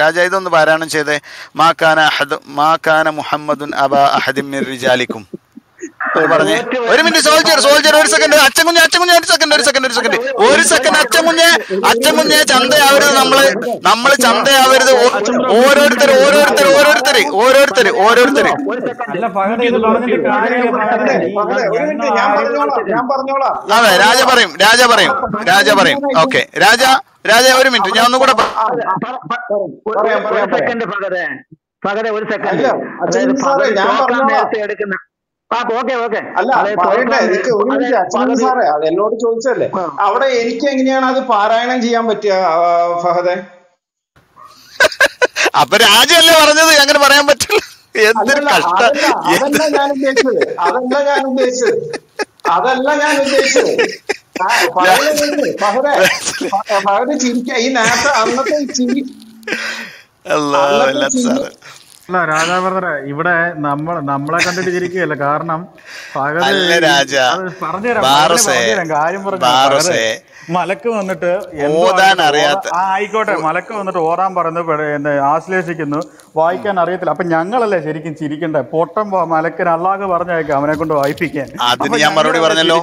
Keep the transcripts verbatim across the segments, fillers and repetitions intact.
രാജ, ഇതൊന്ന് പാരായണം ചെയ്തേ. മാ കാന അഹദ് മാ കാന മുഹമ്മദുൻ അബാ അഹദിൻ മിർ റിജാലിക്കും. പറഞ്ഞേ. ഒരു മിനിറ്റ് സോൾജർ സോൾജർ ഒരു സെക്കൻഡ്. അച്ഛൻ കുഞ്ഞ് അച്ഛൻ കുഞ്ഞ് ഒരു സെക്കൻഡ് ഒരു സെക്കൻഡ് ഒരു സെക്കൻഡ് ഒരു സെക്കൻഡ് അച്ഛൻ കുഞ്ഞ് അച്ഛൻ കുഞ്ഞ് ചന്തയാവരുത്. നമ്മള് നമ്മള് ചന്തയാവരുത്. ഓരോരുത്തർ ഓരോരുത്തർ ഓരോരുത്തർ ഓരോരുത്തർ ഓരോരുത്തർ അതെ രാജ പറയും രാജ പറയും രാജ പറയും ഓക്കെ രാജ രാജ ഒരു മിനിറ്റ് ഞാൻ ഒന്നുകൂടെ എടുക്കുന്ന എന്നോട് ചോദിച്ചല്ലേ അവിടെ എനിക്ക് എങ്ങനെയാണ് അത് പാരായണം ചെയ്യാൻ പറ്റുക ഫഹദേ? അപ്പൊ രാജയല്ലേ പറഞ്ഞത് അങ്ങനെ പറയാൻ പറ്റില്ല. എന്തൊരു കഷ്ടം. അതല്ല ഞാൻ ഉദ്ദേശിച്ചത് അതല്ല ഞാൻ ഉദ്ദേശിച്ചത് അതല്ല ഞാൻ ഉദ്ദേശിച്ചത് അല്ല രാജാ പറഞ്ഞ ഇവിടെ നമ്മൾ നമ്മളെ കണ്ടിട്ട് ചിരിക്കുകയല്ല. കാരണം മലക്ക് വന്നിട്ട് ആയിക്കോട്ടെ മലക്ക് വന്നിട്ട് ഓറാൻ പറയുന്നത് ആശ്ലേഷിക്കുന്നു, വായിക്കാൻ അറിയത്തില്ല. അപ്പൊ ഞങ്ങളല്ലേ ശരിക്കും ചിരിക്കണ്ടേ? പൊട്ടം മലക്കിന് അള്ളാഹ് പറഞ്ഞേക്കാം അവനെ കൊണ്ട് വായിപ്പിക്കാൻ. അതിന് ഞാൻ മറുപടി പറഞ്ഞല്ലോ.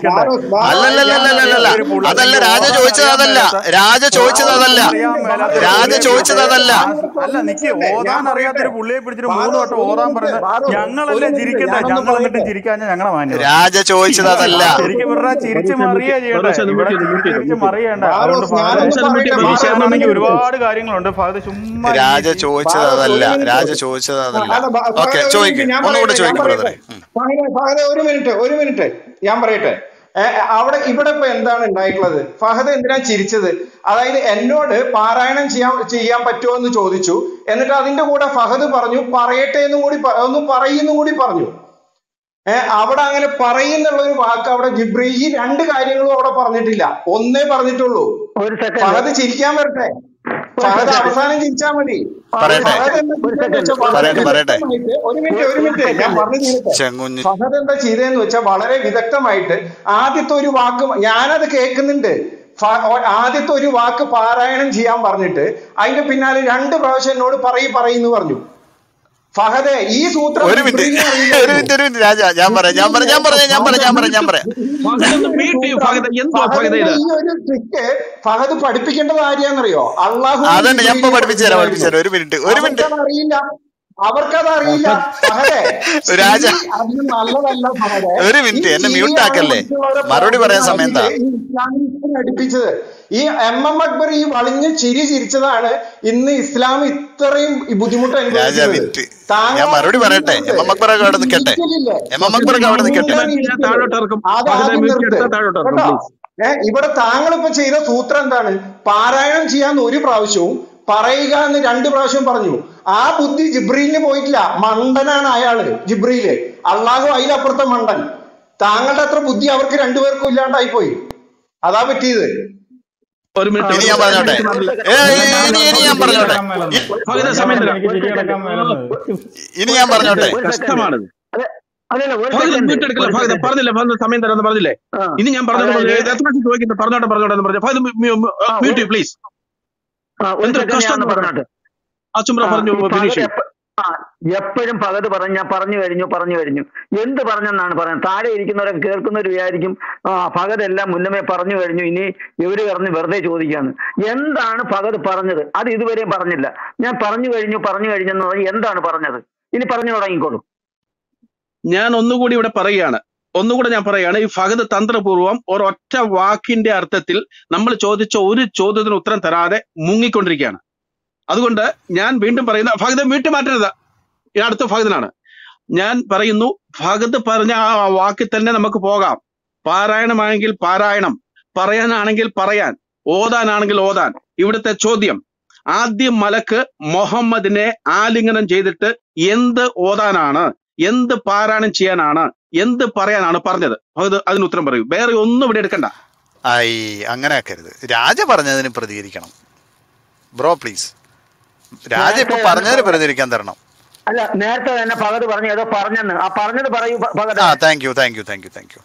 അതല്ല രാജ ചോദിച്ചത് അതല്ല രാജ ചോദിച്ചത് അതല്ല രാജ ചോദിച്ചത് അതല്ല അല്ല നിക്ക് ഓതാൻ അറിയാത്തൊരു പുള്ളിയെ പിടിച്ചിട്ട് മൂന്ന് വട്ടം ഓറാൻ പറയുന്നത് ഞങ്ങളല്ലേ ചിരിക്കണ്ടേ? ഞങ്ങൾ എന്നിട്ട് ചിരിക്കാഞ്ഞാൽ ഞങ്ങളെ മാന്യ. രാജ ചോദിച്ചത് അതല്ല. ശരിക്കും പറഞ്ഞാൽ ചിരിച്ചു മറിയാ ചെയ്യണ്ടേ? ഒരുപാട് കാര്യങ്ങളുണ്ട്. രാജ ചോദിച്ചത് അതല്ല രാജ ചോദിച്ചത് അതല്ല ഓക്കെ ചോദിക്കും ഒന്നുകൂടെ ചോദിക്കും. ഒരു മിനിറ്റ് ഒരു മിനിറ്റ് ഞാൻ പറയട്ടെ. അവിടെ ഇവിടെ ഇപ്പൊ എന്താണ് ഉണ്ടായിട്ടുള്ളത്? ഫഹദ് എന്തിനാ ചിരിച്ചത്? അതായത് എന്നോട് പാരായണം ചെയ്യാൻ ചെയ്യാൻ പറ്റുമോ എന്ന് ചോദിച്ചു. എന്നിട്ട് അതിന്റെ കൂടെ ഫഹദ് പറഞ്ഞു പറയട്ടെ എന്നും കൂടി ഒന്ന് പറയുന്നു കൂടി പറഞ്ഞു. ഏർ അവിടെ അങ്ങനെ പറയുന്നുള്ള ഒരു വാക്ക് അവിടെ ജിബ്രീ ഈ രണ്ട് കാര്യങ്ങളും അവിടെ പറഞ്ഞിട്ടില്ല, ഒന്നേ പറഞ്ഞിട്ടുള്ളൂ. ഫഹദ് ചിരിക്കാൻ വരട്ടെ, ഫഹദ് അവസാനം ചിരിച്ചാ മതി. ഫഹദ് ഒരു മിനിറ്റ് ഒരു മിനിറ്റ് ഞാൻ പറഞ്ഞു തീരട്ടെ. ഫഹദ് എന്താ ചെയ്തതെന്ന് വെച്ചാൽ വളരെ വിദഗ്ധമായിട്ട് ആദ്യത്തെ ഒരു വാക്ക് ഞാനത് കേൾക്കുന്നുണ്ട്. ആദ്യത്തെ ഒരു വാക്ക് പാരായണം ചെയ്യാൻ പറഞ്ഞിട്ട് അതിന്റെ പിന്നാലെ രണ്ട് പ്രാവശ്യം എന്നോട് പറയി പറയുന്നു പറഞ്ഞു. ഫഹദേ ഈ സൂത്രം ഒരു മിനിറ്റ് ഒരു മിനിറ്റ് ഒരു മിനിറ്റ് രാജ ഞാൻ പറയാം ഞാൻ പറയാം ഞാൻ പറയാം ഞാൻ പറയാം ഞാൻ പറയാം ഞാൻ പറയാം ഈ ഒരു ട്രിക്ക് ഫഹദ് പഠിപ്പിക്കേണ്ടത് ആരെയാണെന്നറിയോ? അള്ളാഹു. അതന്നെ ഞാൻ പഠിപ്പിച്ചു തരാം പഠിപ്പിച്ചു തരാം ഒരു മിനിറ്റ് ഒരു മിനിറ്റ് അറിയില്ല അവർക്കത് അറിയില്ല. രാജ അതിന് നല്ലതല്ല ഫഹദേ. ഒരു മിനിറ്റ് എന്നെ മ്യൂട്ട് ആക്കല്ലേ, മറുപടി പറയാൻ സമയം എന്താ? പഠിപ്പിച്ചത് ഈ എം എം അക്ബർ ഈ വളഞ്ഞ് ചിരി ചിരിച്ചതാണ് ഇന്ന് ഇസ്ലാം ഇത്രയും ബുദ്ധിമുട്ട് അനുഭവിച്ചത്. ഞാൻ മറുപടി പറയട്ടെ. എം എം അക്ബർ അവിടെ നിൽക്കട്ടെ എം എം അക്ബർ അവിടെ നിൽക്കട്ടെ ഏഹ് ഇവിടെ താങ്കളിപ്പോ ചെയ്ത സൂത്രം എന്താണ്? പാരായണം ചെയ്യാന്ന് ഒരു പ്രാവശ്യവും പറയുക എന്ന് രണ്ട് പ്രാവശ്യം പറഞ്ഞു. ആ ബുദ്ധി ജിബ്രീലിന് പോയിട്ടില്ല. മണ്ടനാണ് അയാള് ജിബ്രീല്. അള്ളാഹു അതിലപ്പുറത്തെ മണ്ടൻ. താങ്കളുടെ അത്ര ബുദ്ധി അവർക്ക് രണ്ടുപേർക്കും ഇല്ലാണ്ടായി പോയി. അതാ പറ്റിയത്. ഒരു മിനിറ്റ് ഇനി ഞാൻ പറഞ്ഞോട്ടെ ഇനി ഞാൻ പറഞ്ഞോട്ടെ ഇനി ഞാൻ പറഞ്ഞോട്ടെ പറഞ്ഞില്ലേ ഇനി ഞാൻ പറഞ്ഞോട്ടെ പറഞ്ഞോട്ടെ പറഞ്ഞോട്ടെ പ്ലീസ് എപ്പോഴും ഫഹദ് പറഞ്ഞു ഞാൻ പറഞ്ഞു കഴിഞ്ഞു പറഞ്ഞു കഴിഞ്ഞു എന്ത് പറഞ്ഞെന്നാണ് പറയുന്നത്? താഴെ ഇരിക്കുന്നവരൊക്കെ കേൾക്കുന്നവർ വിചാരിക്കും ആ ഫഹദ് എല്ലാം മുന്നമേ പറഞ്ഞു കഴിഞ്ഞു, ഇനി ഇവര് പറഞ്ഞ് വെറുതെ ചോദിക്കാന്ന്. എന്താണ് ഫഹദ് പറഞ്ഞത്? അത് ഇതുവരെയും പറഞ്ഞില്ല. ഞാൻ പറഞ്ഞു കഴിഞ്ഞു പറഞ്ഞു കഴിഞ്ഞെന്ന് പറഞ്ഞ് എന്താണ് പറഞ്ഞത്? ഇനി പറഞ്ഞു തുടങ്ങിക്കോളൂ. ഞാൻ ഒന്നുകൂടി ഇവിടെ പറയുകയാണ് ഒന്നുകൂടെ ഞാൻ പറയുകയാണ് ഈ ഫഹദ് തന്ത്രപൂർവ്വം ഒരൊറ്റ വാക്കിന്റെ അർത്ഥത്തിൽ നമ്മൾ ചോദിച്ച ഒരു ചോദ്യത്തിന് ഉത്തരം തരാതെ മുങ്ങിക്കൊണ്ടിരിക്കുകയാണ്. അതുകൊണ്ട് ഞാൻ വീണ്ടും പറയുന്ന ഫഹദ് വീട്ടു മാറ്റരുത്. അടുത്ത ഫഹദിനാണ് ഞാൻ പറയുന്നു. ഫഹദ് പറഞ്ഞ ആ വാക്കിൽ തന്നെ നമുക്ക് പോകാം. പാരായണമാണെങ്കിൽ പാരായണം, പറയാനാണെങ്കിൽ പറയാൻ, ഓതാനാണെങ്കിൽ ഓതാൻ. ഇവിടുത്തെ ചോദ്യം ആദ്യം മലക്ക് മുഹമ്മദിനെ ആലിംഗനം ചെയ്തിട്ട് എന്ത് ഓതാനാണ്, എന്ത് പാരായണം ചെയ്യാനാണ്, എന്ത് പറയാനാണ് പറഞ്ഞത്? അത് അതിന് ഉത്തരം പറയൂ. വേറെ ഒന്നും ഇവിടെ എടുക്കണ്ട. ആയി അങ്ങനെ ആക്കരുത്. രാജ പറഞ്ഞതിന് പ്രതികരിക്കണം ബ്രോ പ്ലീസ്. രാജ ഇപ്പൊ പറഞ്ഞതിന് പ്രതികരിക്കാൻ തരണം. അല്ല നേരത്തെ തന്നെ ഫഹദ് പറഞ്ഞു ഏതോ പറഞ്ഞെന്ന്. ആ പറഞ്ഞത് പറയൂ ഫഹദ്. ആ thank you thank you thank you thank you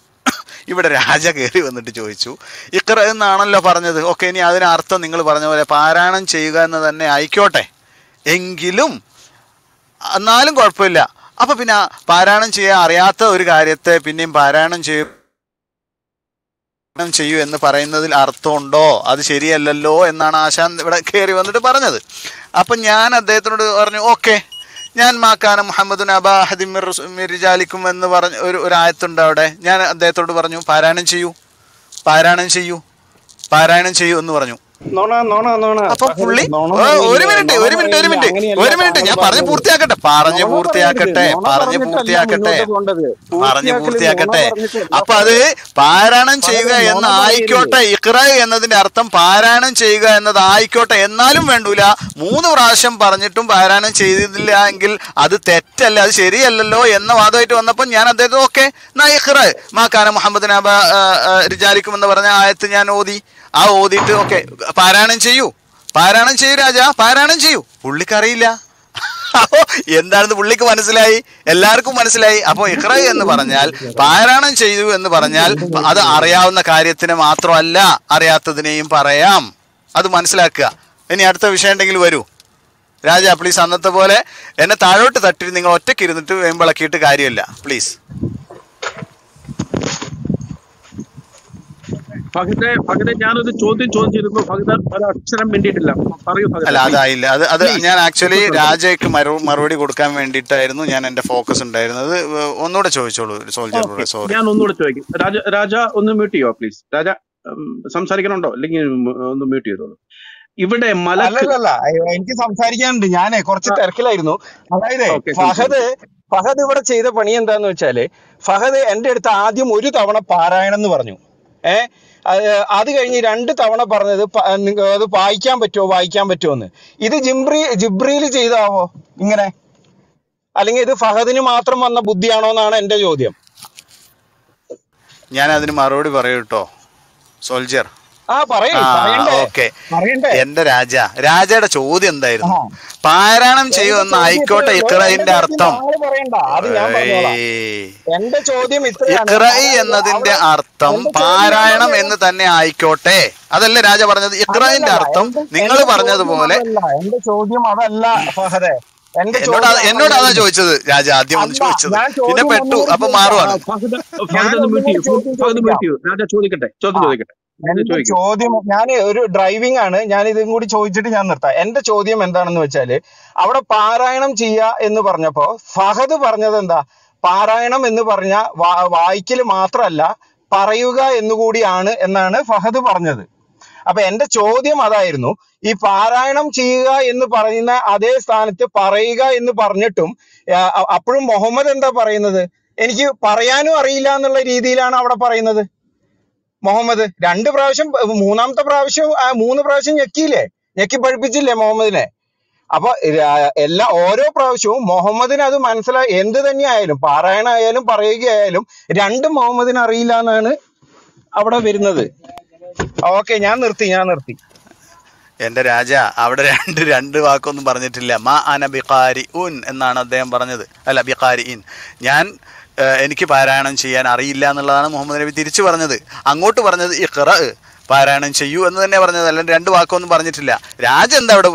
ഇവിടെ രാജ കയറി വന്നിട്ട് ചോദിച്ചു ഇഖ്റ എന്നാണല്ലോ പറഞ്ഞത്. ഓക്കെ ഇനി അതിനർത്ഥം നിങ്ങൾ പറഞ്ഞ പോലെ പാരായണം ചെയ്യുക എന്ന് തന്നെ ആയിക്കോട്ടെ, എങ്കിലും എന്നാലും കുഴപ്പമില്ല. അപ്പം പിന്നെ പാരായണം ചെയ്യാൻ അറിയാത്ത ഒരു കാര്യത്തെ പിന്നെയും പാരായണം ചെയ്യും ചെയ്യൂ എന്ന് പറയുന്നതിൽ അർത്ഥമുണ്ടോ? അത് ശരിയല്ലല്ലോ എന്നാണ് ആശാൻ ഇവിടെ കയറി വന്നിട്ട് പറഞ്ഞത്. അപ്പം ഞാൻ അദ്ദേഹത്തിനോട് പറഞ്ഞു, ഓക്കെ, ഞാൻ മാക്കാന മുഹമ്മദുൻ അബാ ഹദിമിർ മിർജാലിക്കും എന്ന് പറഞ്ഞു ഒരു ഒരു ആയത്തുണ്ട് അവിടെ. ഞാൻ അദ്ദേഹത്തോട് പറഞ്ഞു, പാരായണം ചെയ്യൂ പാരായണം ചെയ്യൂ പാരായണം ചെയ്യൂ എന്ന് പറഞ്ഞു. അപ്പൊ പുള്ളി ഒരു മിനിറ്റ് ഒരു മിനിറ്റ് ഒരു മിനിറ്റ് ഒരു മിനിറ്റ് ഞാൻ പറഞ്ഞു പൂർത്തിയാക്കട്ടെ പറഞ്ഞു പൂർത്തിയാക്കട്ടെ പറഞ്ഞു പൂർത്തിയാക്കട്ടെ പറഞ്ഞു പൂർത്തിയാക്കട്ടെ അപ്പൊ അത് പാരായണം ചെയ്യുക എന്നായിക്കോട്ടെ, ഇഖ്റ എന്നതിന്റെ അർത്ഥം പാരായണം ചെയ്യുക എന്നതായിക്കോട്ടെ, എന്നാലും വേണ്ടൂല. മൂന്ന് പ്രാവശ്യം പറഞ്ഞിട്ടും പാരായണം ചെയ്തില്ല എങ്കിൽ അത് തെറ്റല്ല, അത് ശരിയല്ലല്ലോ എന്ന വാദമായിട്ട് വന്നപ്പോൾ ഞാൻ അദ്ദേഹത്തിന് ഓക്കെ എന്നാ ഇഖ്റ മാക്കാന മുഹമ്മദ് നബ റിജാലിക്കും എന്ന് പറഞ്ഞ ആയത്ത് ഞാൻ ഓതി. ആ ഓതിട്ട് ഓക്കെ പാരായണം ചെയ്യൂ പാരായണം ചെയ്യൂ രാജ പാരായണം ചെയ്യൂ. പുള്ളിക്കറിയില്ല എന്താണെന്ന് പുള്ളിക്ക് മനസ്സിലായി, എല്ലാവർക്കും മനസ്സിലായി. അപ്പോൾ ഇഖ്റ എന്ന് പറഞ്ഞാൽ പാരായണം ചെയ്യൂ എന്ന് പറഞ്ഞാൽ അത് അറിയാവുന്ന കാര്യത്തിന് മാത്രമല്ല, അറിയാത്തതിനെയും പറയാം. അത് മനസ്സിലാക്കുക. ഇനി അടുത്ത വിഷയം ഉണ്ടെങ്കിൽ വരൂ രാജ, പ്ലീസ്. അന്നത്തെ പോലെ എന്നെ താഴോട്ട് തട്ടി നിങ്ങൾ ഒറ്റയ്ക്ക് ഇരുന്നിട്ട് വേമ്പിളക്കിയിട്ട് കാര്യമില്ല, പ്ലീസ്. ഫഹദേ ഫഹദേ ഞാനൊരു ചോദ്യം ചോദിച്ചിരുന്നു, ഫഹദ് ഒരക്ഷരം വേണ്ടിയിട്ടില്ല പറയൂ. അല്ല അതായില്ല, അത് അത് ഞാൻ ആക്ച്വലി രാജയ്ക്ക് മറു മറുപടി കൊടുക്കാൻ വേണ്ടിയിട്ടായിരുന്നു ഞാൻ എന്റെ ഫോക്കസ് ഉണ്ടായിരുന്നത്. ഒന്നുകൂടെ ചോദിച്ചോളൂ സോൾജർ. സോറി, ഞാൻ ഒന്നുകൂടെ ചോദിക്കും. രാജ രാജ ഒന്ന് മ്യൂട്ട് ചെയ്യോ പ്ലീസ്. രാജ സംസാരിക്കണുണ്ടോ? അല്ലെങ്കിൽ ഒന്ന് മ്യൂട്ട് ചെയ്തോളൂ. ഇവിടെ മലല്ല, എനിക്ക് സംസാരിക്കാനുണ്ട്, ഞാനേ കുറച്ച് തിരക്കിലായിരുന്നു. അതായത് ഫഹദ് ഫഹദ് ഇവിടെ ചെയ്ത പണി എന്താന്ന് വെച്ചാല്, ഫഹദ് എന്റെ അടുത്ത് ആദ്യം ഒരു തവണ പാരായണം എന്ന് പറഞ്ഞു. ഏഹ് അത് കഴിഞ്ഞ് രണ്ട് തവണ പറഞ്ഞത് അത് വായിക്കാൻ പറ്റുമോ വായിക്കാൻ പറ്റുമോ എന്ന്. ഇത് ജിബ്രീ ജിബ്രീൽ ചെയ്താവോ ഇങ്ങനെ, അല്ലെങ്കിൽ ഇത് ഫഹദിന് മാത്രം വന്ന ബുദ്ധിയാണോ എന്നാണ് എന്റെ ചോദ്യം. ഞാൻ അതിന് മറുപടി പറയൂട്ടോ സോൾജർ. ആ പറയൂ. ഓക്കെ, എന്റെ രാജ രാജയുടെ ചോദ്യം എന്തായിരുന്നു? പാരായണം ചെയ്യുമെന്ന് ആയിക്കോട്ടെ ഇഖ്റഇന്റെ അർത്ഥം. ഇഖ്റഇ എന്നതിന്റെ അർത്ഥം പാരായണം എന്ന് തന്നെ ആയിക്കോട്ടെ, അതല്ലേ രാജ പറഞ്ഞത്? ഇഖ്റഇന്റെ അർത്ഥം നിങ്ങൾ പറഞ്ഞതുപോലെ. എന്റെ ചോദ്യം അതല്ല ഫഹദേ, എന്നോട് എന്നോട് അതാ ചോദിച്ചത് രാജ ആദ്യം ഒന്ന് ചോദിച്ചത്, പിന്നെ പെട്ടു. അപ്പൊ മാറുവാണ്. ചോദിക്കട്ടെ ചോദ്യം ചോദിക്കട്ടെ എന്റെ ചോദ്യം. ഞാൻ ഒരു ഡ്രൈവിംഗ് ആണ്, ഞാൻ ഇതും കൂടി ചോദിച്ചിട്ട് ഞാൻ നിർത്താം. എന്റെ ചോദ്യം എന്താണെന്ന് വെച്ചാല്, അവിടെ പാരായണം ചെയ്യുക എന്ന് പറഞ്ഞപ്പോ ഫഹദ് പറഞ്ഞത് എന്താ? പാരായണം എന്ന് പറഞ്ഞ വായിക്കല് മാത്രമല്ല, പറയുക എന്നുകൂടിയാണ് എന്നാണ് ഫഹദ് പറഞ്ഞത്. അപ്പൊ എന്റെ ചോദ്യം അതായിരുന്നു, ഈ പാരായണം ചെയ്യുക എന്ന് പറയുന്ന അതേ സ്ഥാനത്ത് പറയുക എന്ന് പറഞ്ഞിട്ടും അപ്പോഴും മുഹമ്മദ് എന്താ പറയുന്നത്? എനിക്ക് പറയാനും അറിയില്ല എന്നുള്ള രീതിയിലാണ് അവിടെ പറയുന്നത് മുഹമ്മദ്. രണ്ട് പ്രാവശ്യം, മൂന്നാമത്തെ പ്രാവശ്യം മൂന്ന് പ്രാവശ്യം ഞെക്കിയില്ലേ, ഞെക്കി പഠിപ്പിച്ചില്ലേ മുഹമ്മദിനെ? അപ്പൊ എല്ലാ ഓരോ പ്രാവശ്യവും മുഹമ്മദിന് അത് മനസ്സിലായി. എന്ത് തന്നെയായാലും പാരായണം ആയാലും പറയുകയായാലും രണ്ടും മുഹമ്മദിന് അറിയില്ല എന്നാണ് അവിടെ വരുന്നത്. ഓക്കെ, ഞാൻ നിർത്തി ഞാൻ നിർത്തി എന്റെ രാജ. അവിടെ രണ്ട് രണ്ട് വാക്കൊന്നും പറഞ്ഞിട്ടില്ല. മാ അന ബിഖാരി ഉൻ എന്നാണ് അദ്ദേഹം പറഞ്ഞത്. അല്ല ബിഖാരി ഇൻ, ഞാൻ എനിക്ക് പാരായണം ചെയ്യാൻ അറിയില്ല എന്നുള്ളതാണ് മുഹമ്മദ് നബി തിരിച്ചു പറഞ്ഞത്. അങ്ങോട്ട് പറഞ്ഞത് ഇഖ്റ പാരായണം ചെയ്യൂ എന്ന് തന്നെ പറഞ്ഞത്, അല്ലെങ്കിൽ രണ്ട് വാക്കൊന്നും പറഞ്ഞിട്ടില്ല. രാജ എന്താ അവിടെ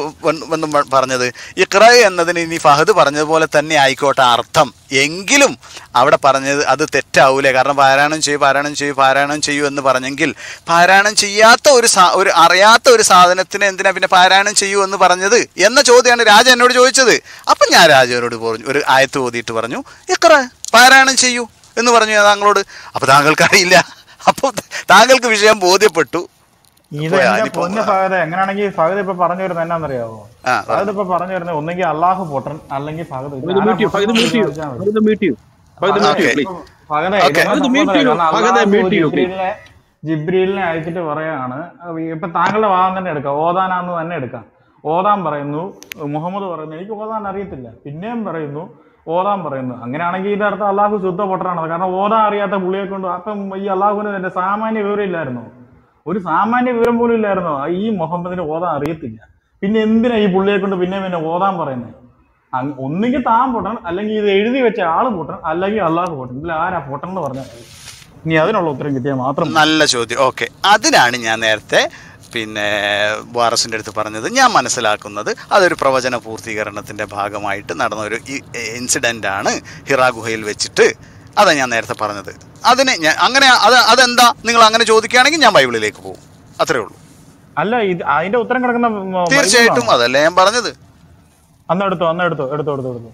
ഒന്നും പറഞ്ഞത്? ഇഖ്റ എന്നതിന് ഇനി ഫഹദ് പറഞ്ഞതുപോലെ തന്നെ ആയിക്കോട്ടെ അർത്ഥം, എങ്കിലും അവിടെ പറഞ്ഞത് അത് തെറ്റാവൂലേ. കാരണം പാരായണം ചെയ്യൂ പാരായണം ചെയ്യൂ പാരായണം ചെയ്യൂ എന്ന് പറഞ്ഞെങ്കിൽ പാരായണം ചെയ്യാത്ത ഒരു ഒരു അറിയാത്ത ഒരു സാധനത്തിന് എന്തിനാ പിന്നെ പാരായണം ചെയ്യൂ എന്ന് പറഞ്ഞത് എന്ന ചോദ്യമാണ് രാജ എന്നോട് ചോദിച്ചത്. അപ്പം ഞാൻ രാജനോട് പറഞ്ഞു, ഒരു ആയത്ത് ഓതിയിട്ട് പറഞ്ഞു ഇഖ്റ പാരായണം ചെയ്യൂ എന്ന് പറഞ്ഞു താങ്കളോട്. അപ്പം താങ്കൾക്കറിയില്ല, അപ്പൊ താങ്കൾക്ക് വിഷയം ബോധ്യപ്പെട്ടു. എങ്ങനെയാണെങ്കിൽ ഫഹദ് ഇപ്പൊ പറഞ്ഞു വരുന്നത് എന്നാന്നറിയാവോ? ഫഹദ് ഇപ്പൊ പറഞ്ഞു വരുന്നത് ഒന്നെങ്കിൽ അള്ളാഹു പൊട്ടൻ, അല്ലെങ്കിൽ ജിബ്രീലിനെ അയച്ചിട്ട് പറയാണ്. ഇപ്പൊ താങ്കളുടെ വാദം തന്നെ എടുക്കാം, ഓതാനാന്ന് തന്നെ എടുക്കാം. ഓതാൻ പറയുന്നു, മുഹമ്മദ് പറയുന്നു എനിക്ക് ഓതാൻ അറിയത്തില്ല, പിന്നെയും പറയുന്നു ഓതാൻ പറയുന്നു. അങ്ങനെയാണെങ്കിൽ ഇത് അടുത്ത അള്ളാഹു ശുദ്ധ പൊട്ടനാണത്. കാരണം ഓതാൻ അറിയാത്ത പുള്ളിയെ കൊണ്ട് അപ്പം ഈ അള്ളാഹുവിന് എന്റെ സാമാന്യ വിവരം ഇല്ലായിരുന്നോ? ഒരു സാമാന്യ വിവരം പോലും ഇല്ലായിരുന്നോ? ഈ മുഹമ്മദിന് ഓതാൻ അറിയത്തില്ല, പിന്നെ എന്തിനാ ഈ പുള്ളിയെ കൊണ്ട് പിന്നെ പിന്നെ ഓതാൻ പറയുന്നത്? ഒന്നുകിൽ താൻ പൊട്ടൻ, അല്ലെങ്കിൽ ഇത് എഴുതി വെച്ച ആള് പൊട്ടൻ, അല്ലെങ്കിൽ അള്ളാഹു പൊട്ടൻ. ഇതിൽ ആരാ പൊട്ടൻ എന്ന് പറഞ്ഞാൽ ഇനി അതിനുള്ള ഉത്തരം കിട്ടിയാൽ മാത്രം. നല്ല ചോദ്യം. ഓക്കെ, അതിനാണ് ഞാൻ നേരത്തെ പിന്നെ വാറസിൻ്റെ അടുത്ത് പറഞ്ഞത് ഞാൻ മനസ്സിലാക്കുന്നത് അതൊരു പ്രവചന പൂർത്തീകരണത്തിൻ്റെ ഭാഗമായിട്ട് നടന്ന ഒരു ഇൻസിഡൻ്റാണ് ഹിറാ ഗുഹയിൽ വെച്ചിട്ട്. അതാണ് ഞാൻ നേരത്തെ പറഞ്ഞത്. അതിനെ ഞാൻ അങ്ങനെ അത് അതെന്താ നിങ്ങൾ അങ്ങനെ ചോദിക്കുകയാണെങ്കിൽ ഞാൻ ബൈബിളിലേക്ക് പോകും, അത്രേ ഉള്ളൂ. അല്ല ഇത് അതിന്റെ ഉത്തരം കിടക്കുന്ന തീർച്ചയായിട്ടും അതല്ലേ ഞാൻ പറഞ്ഞത്. അന്ന് എടുത്തോ അന്ന് എടുത്തോ എടുത്തോ എടുത്തോ എടുത്തോ